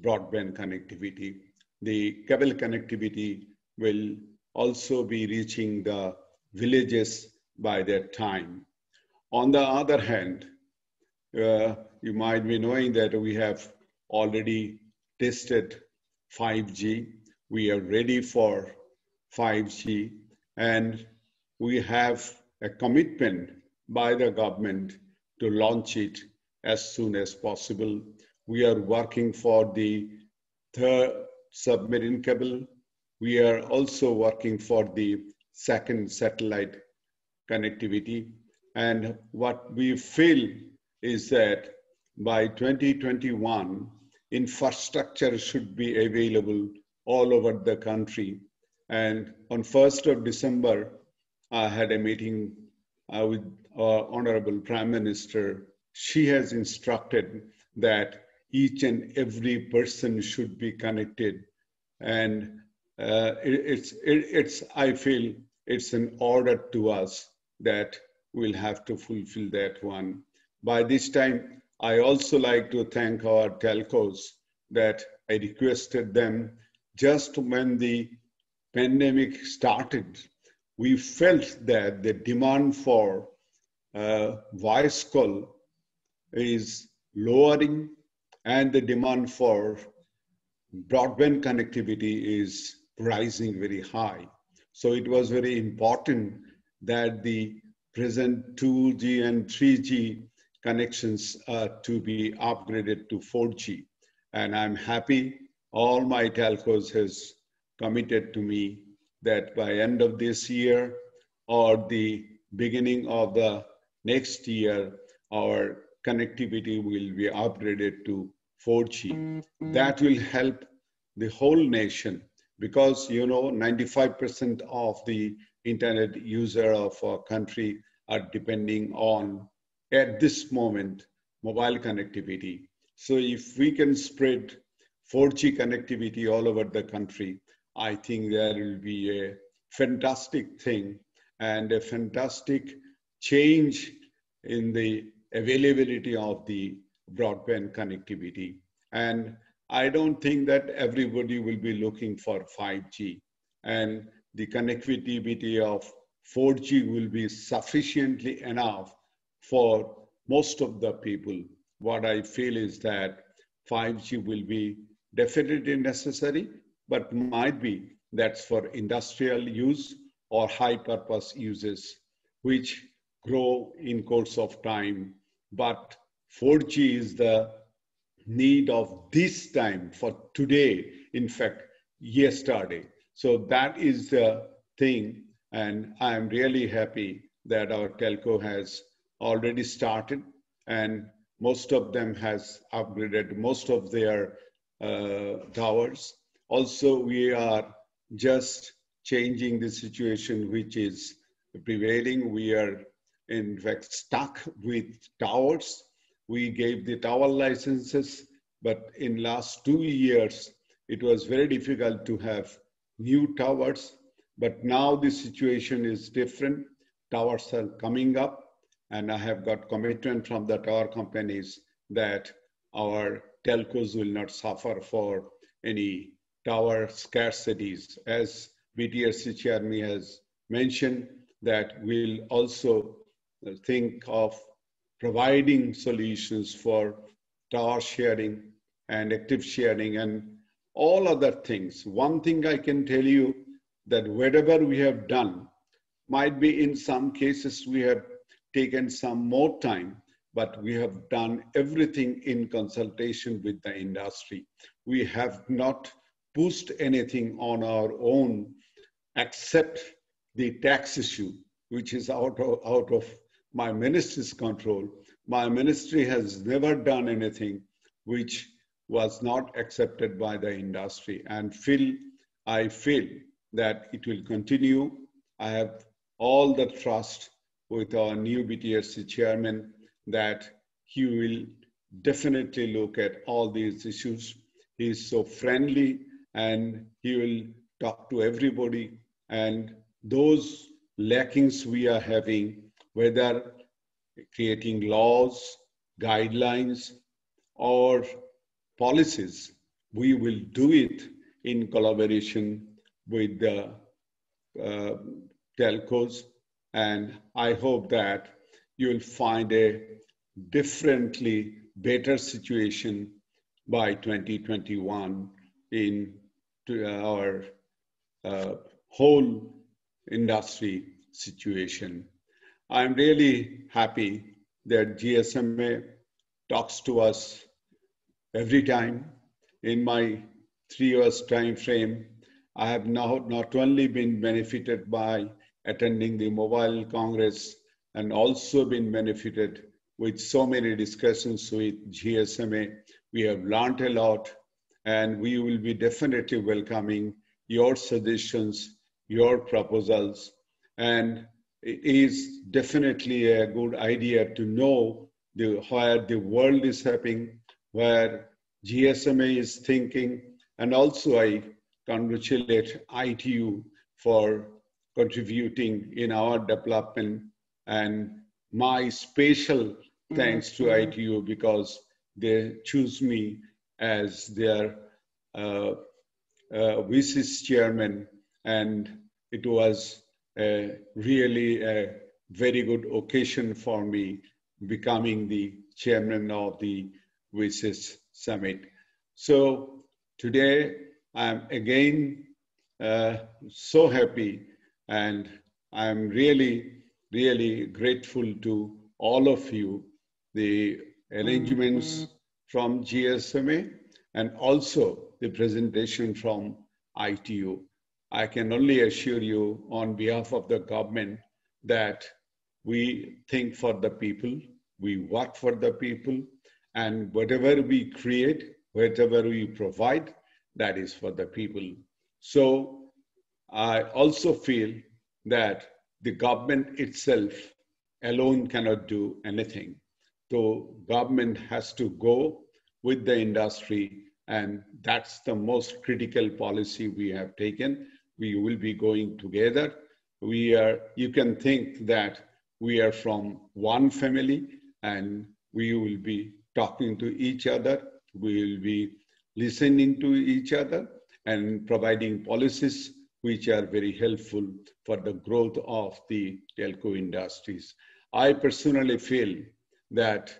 broadband connectivity. The cable connectivity will also be reaching the villages by that time. On the other hand, uh, you might be knowing that we have already tested five G. We are ready for five G, and we have a commitment by the government to launch it as soon as possible. We are working for the third submarine cable. We are also working for the second satellite connectivity. And what we feel is that by twenty twenty-one, infrastructure should be available all over the country. And on first of December, I had a meeting uh, with our Honorable Prime Minister. She has instructed that each and every person should be connected. And uh, it, it's, it, it's, I feel it's an order to us that we'll have to fulfill that one. By this time, I also like to thank our telcos that I requested them just when the pandemic started. We felt that the demand for uh, voice call is lowering and the demand for broadband connectivity is rising very high. So it was very important that the present two G and three G connections uh, to be upgraded to four G. And I'm happy all my telcos has committed to me that by end of this year or the beginning of the next year, our connectivity will be upgraded to four G. That will help the whole nation because, you know, ninety-five percent of the internet user of our country are depending on, at this moment, mobile connectivity. So if we can spread four G connectivity all over the country, I think there will be a fantastic thing and a fantastic change in the availability of the broadband connectivity. And I don't think that everybody will be looking for five G. And the connectivity of four G will be sufficiently enough for most of the people. What I feel is that five G will be definitely necessary, but might be that's for industrial use or high purpose uses, which grow in course of time. But four G is the need of this time for today, in fact, yesterday. So that is the thing. And I'm really happy that our telco has already started and most of them has upgraded most of their uh, towers. Also, we are just changing the situation which is prevailing. We are in fact stuck with towers. We gave the tower licenses, but in last two years, it was very difficult to have new towers, but now the situation is different. Towers are coming up and I have got commitment from the tower companies that our telcos will not suffer for any tower scarcities. As B T R C Chairman has mentioned that we'll also think of providing solutions for tower sharing and active sharing and all other things. One thing I can tell you that whatever we have done might be in some cases we have taken some more time, but we have done everything in consultation with the industry. We have not pushed anything on our own except the tax issue, which is out of, out of my ministry's control. My ministry has never done anything which was not accepted by the industry. And feel, I feel that it will continue. I have all the trust with our new B T R C chairman that he will definitely look at all these issues. He is so friendly and he will talk to everybody. And those lackings we are having, whether creating laws, guidelines, or policies, we will do it in collaboration with the uh, telcos. And I hope that you'll find a differently better situation by twenty twenty-one in to our uh, whole industry situation. I'm really happy that G S M A talks to us every time. In my three years time frame, I have now not only been benefited by attending the Mobile Congress and also been benefited with so many discussions with G S M A. We have learned a lot, and we will be definitely welcoming your suggestions, your proposals, and it is definitely a good idea to know the, where the world is happening, where G S M A is thinking, and also I congratulate I T U for contributing in our development, and my special thanks to I T U because they choose me as their uh, uh, vice chairman, and it was a, really a very good occasion for me becoming the chairman of the vice summit. So today I'm again uh, so happy, and I'm really, really grateful to all of you, the arrangements from G S M A and also the presentation from I T U. I can only assure you on behalf of the government that we think for the people, we work for the people, and whatever we create, whatever we provide, that is for the people. So I also feel that the government itself alone cannot do anything. So government has to go with the industry, and that's the most critical policy we have taken. We will be going together. We are, you can think that we are from one family, and we will be talking to each other. We will be listening to each other and providing policies which are very helpful for the growth of the telco industries. I personally feel that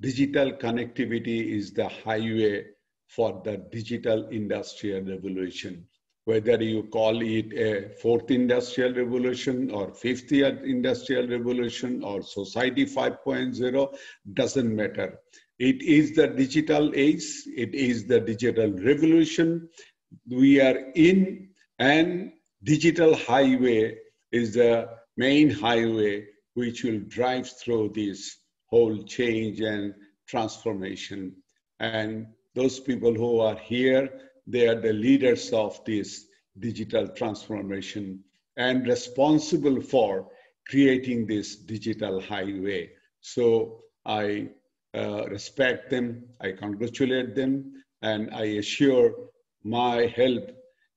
digital connectivity is the highway for the digital industrial revolution. Whether you call it a fourth industrial revolution or fifth industrial revolution or society five point oh, doesn't matter. It is the digital age, it is the digital revolution we are in, and digital highway is the main highway which will drive through this whole change and transformation. And those people who are here, they are the leaders of this digital transformation and responsible for creating this digital highway. So I uh, respect them, I congratulate them, and I assure my help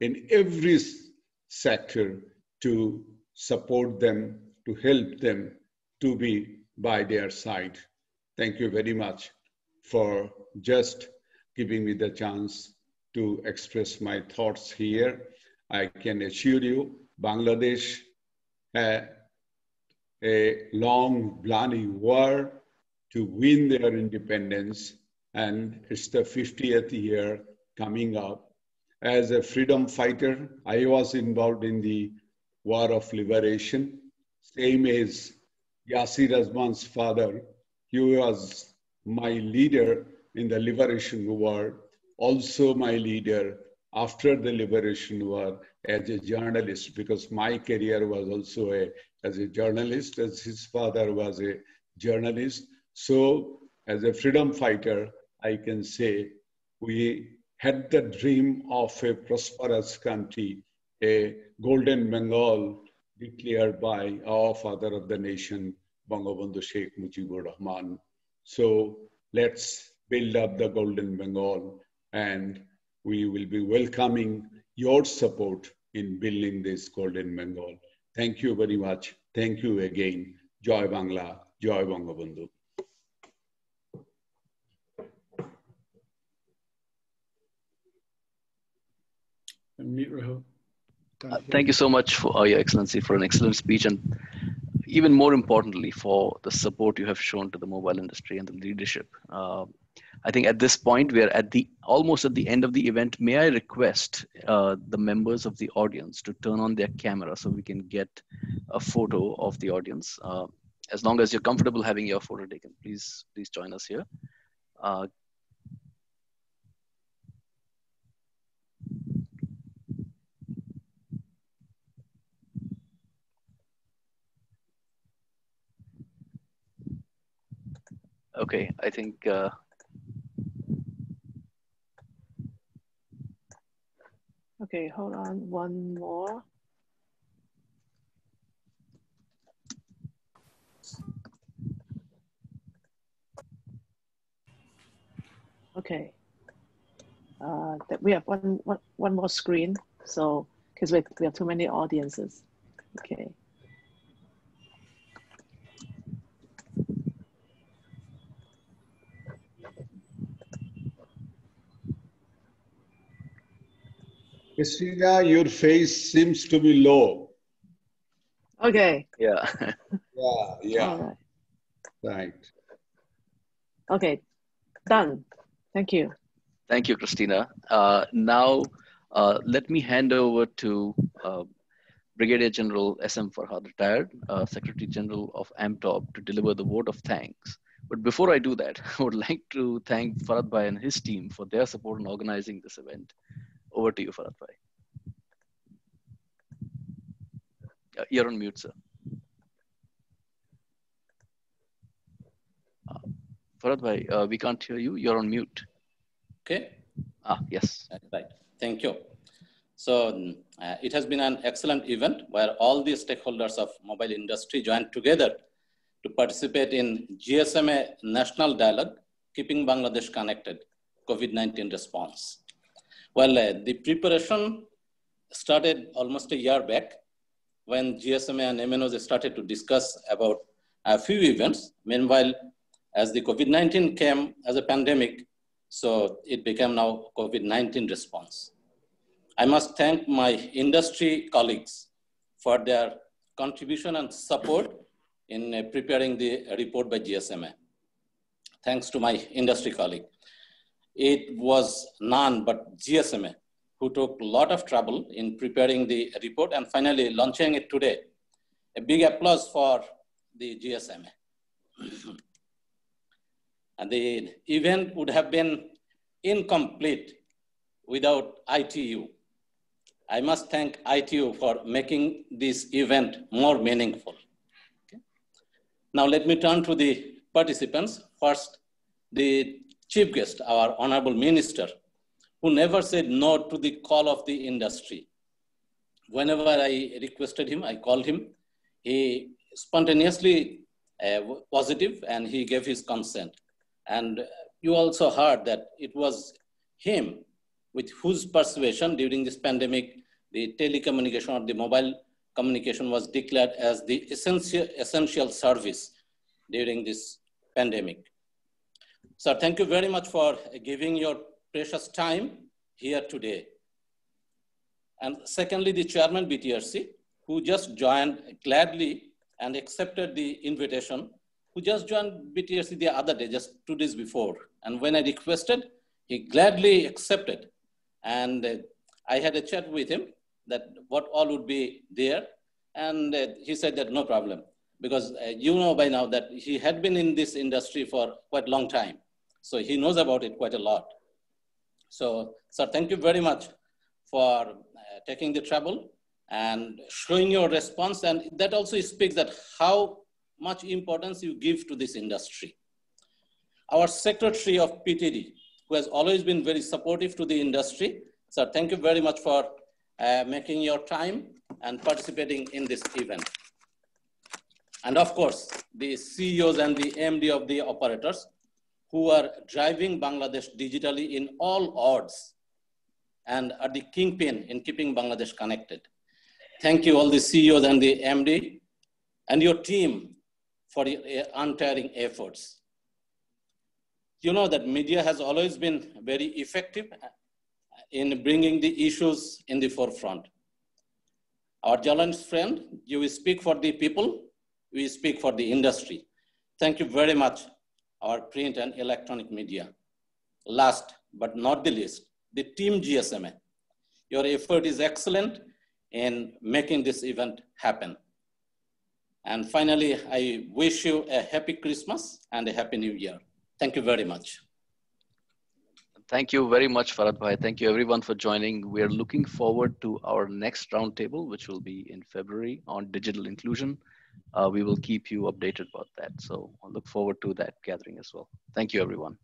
in every sector to support them, to help them, to be by their side. Thank you very much for just giving me the chance to express my thoughts here. I can assure you, Bangladesh had a long bloody war to win their independence, and it's the fiftieth year coming up. As a freedom fighter, I was involved in the War of Liberation, same as Yasir Azman's father. He was my leader in the Liberation War, also my leader after the Liberation War as a journalist, because my career was also a, as a journalist, as his father was a journalist. So as a freedom fighter, I can say we had the dream of a prosperous country, a golden Bengal, declared by our father of the nation, Bangabandhu Sheikh Mujibur Rahman. So let's build up the golden Bengal, and we will be welcoming your support in building this golden Bengal. Thank you very much. Thank you again. Joy Bangla, Joy Bangabandhu. Unmute Rahul. Uh, thank you so much, for, uh, Your Excellency, for an excellent speech, and even more importantly, for the support you have shown to the mobile industry and the leadership. Uh, I think at this point, we are at the almost at the end of the event. May I request uh, the members of the audience to turn on their camera so we can get a photo of the audience. Uh, as long as you're comfortable having your photo taken, please, please join us here. Uh, Okay, I think uh, okay, hold on one more. Okay, uh, that we have one, one, one more screen, so because we, we have too many audiences. Okay. Christina, your face seems to be low. Okay. Yeah. yeah, yeah. All right. right. Okay, done. Thank you. Thank you, Christina. Uh, now, uh, let me hand over to uh, Brigadier General S M Farhad, retired uh, Secretary General of AMTOB, to deliver the vote of thanks. But before I do that, I would like to thank Farhad Bhai and his team for their support in organizing this event. Over to you, Farhad Bhai. You're on mute, sir. Uh, Farhad Bhai, uh, we can't hear you. You're on mute. Okay. Ah, yes. Right. Thank you. So uh, it has been an excellent event where all the stakeholders of mobile industry joined together to participate in G S M A National Dialogue, Keeping Bangladesh Connected, COVID nineteen Response. Well, uh, the preparation started almost a year back when G S M A and M N Os started to discuss about a few events. Meanwhile, as the COVID nineteen came as a pandemic, so it became now COVID nineteen Response. I must thank my industry colleagues for their contribution and support in uh, preparing the report by G S M A. Thanks to my industry colleague. It was none but G S M A who took a lot of trouble in preparing the report and finally launching it today. A big applause for the G S M A. And the event would have been incomplete without I T U. I must thank I T U for making this event more meaningful. Okay. Now let me turn to the participants. First, the Chief Guest, our Honorable Minister, who never said no to the call of the industry. Whenever I requested him, I called him, he spontaneously uh, was positive and he gave his consent. And you also heard that it was him with whose persuasion during this pandemic, the telecommunication or the mobile communication was declared as the essential, essential service during this pandemic. Sir, thank you very much for giving your precious time here today. And secondly, the Chairman B T R C, who just joined gladly and accepted the invitation, who just joined B T R C the other day, just two days before. And when I requested, he gladly accepted. And uh, I had a chat with him that what all would be there. And uh, he said that no problem, because uh, you know by now that he had been in this industry for quite a long time. So he knows about it quite a lot. So, sir, thank you very much for uh, taking the trouble and showing your response. And that also speaks that how much importance you give to this industry. Our Secretary of P T D, who has always been very supportive to the industry. Sir, thank you very much for uh, making your time and participating in this event. And of course, the C E Os and the M D of the operators, who are driving Bangladesh digitally in all odds and are the kingpin in keeping Bangladesh connected. Thank you all the C E Os and the M D and your team for your untiring efforts. You know that media has always been very effective in bringing the issues in the forefront. Our Jalan's friend, you speak for the people, we speak for the industry. Thank you very much. Our print and electronic media. Last but not the least, the team G S M A. Your effort is excellent in making this event happen. And finally, I wish you a happy Christmas and a happy new year. Thank you very much. Thank you very much, Farhad Bhai. Thank you everyone for joining. We are looking forward to our next roundtable, which will be in February on digital inclusion. Uh, we will keep you updated about that. So I'll look forward to that gathering as well. Thank you, everyone.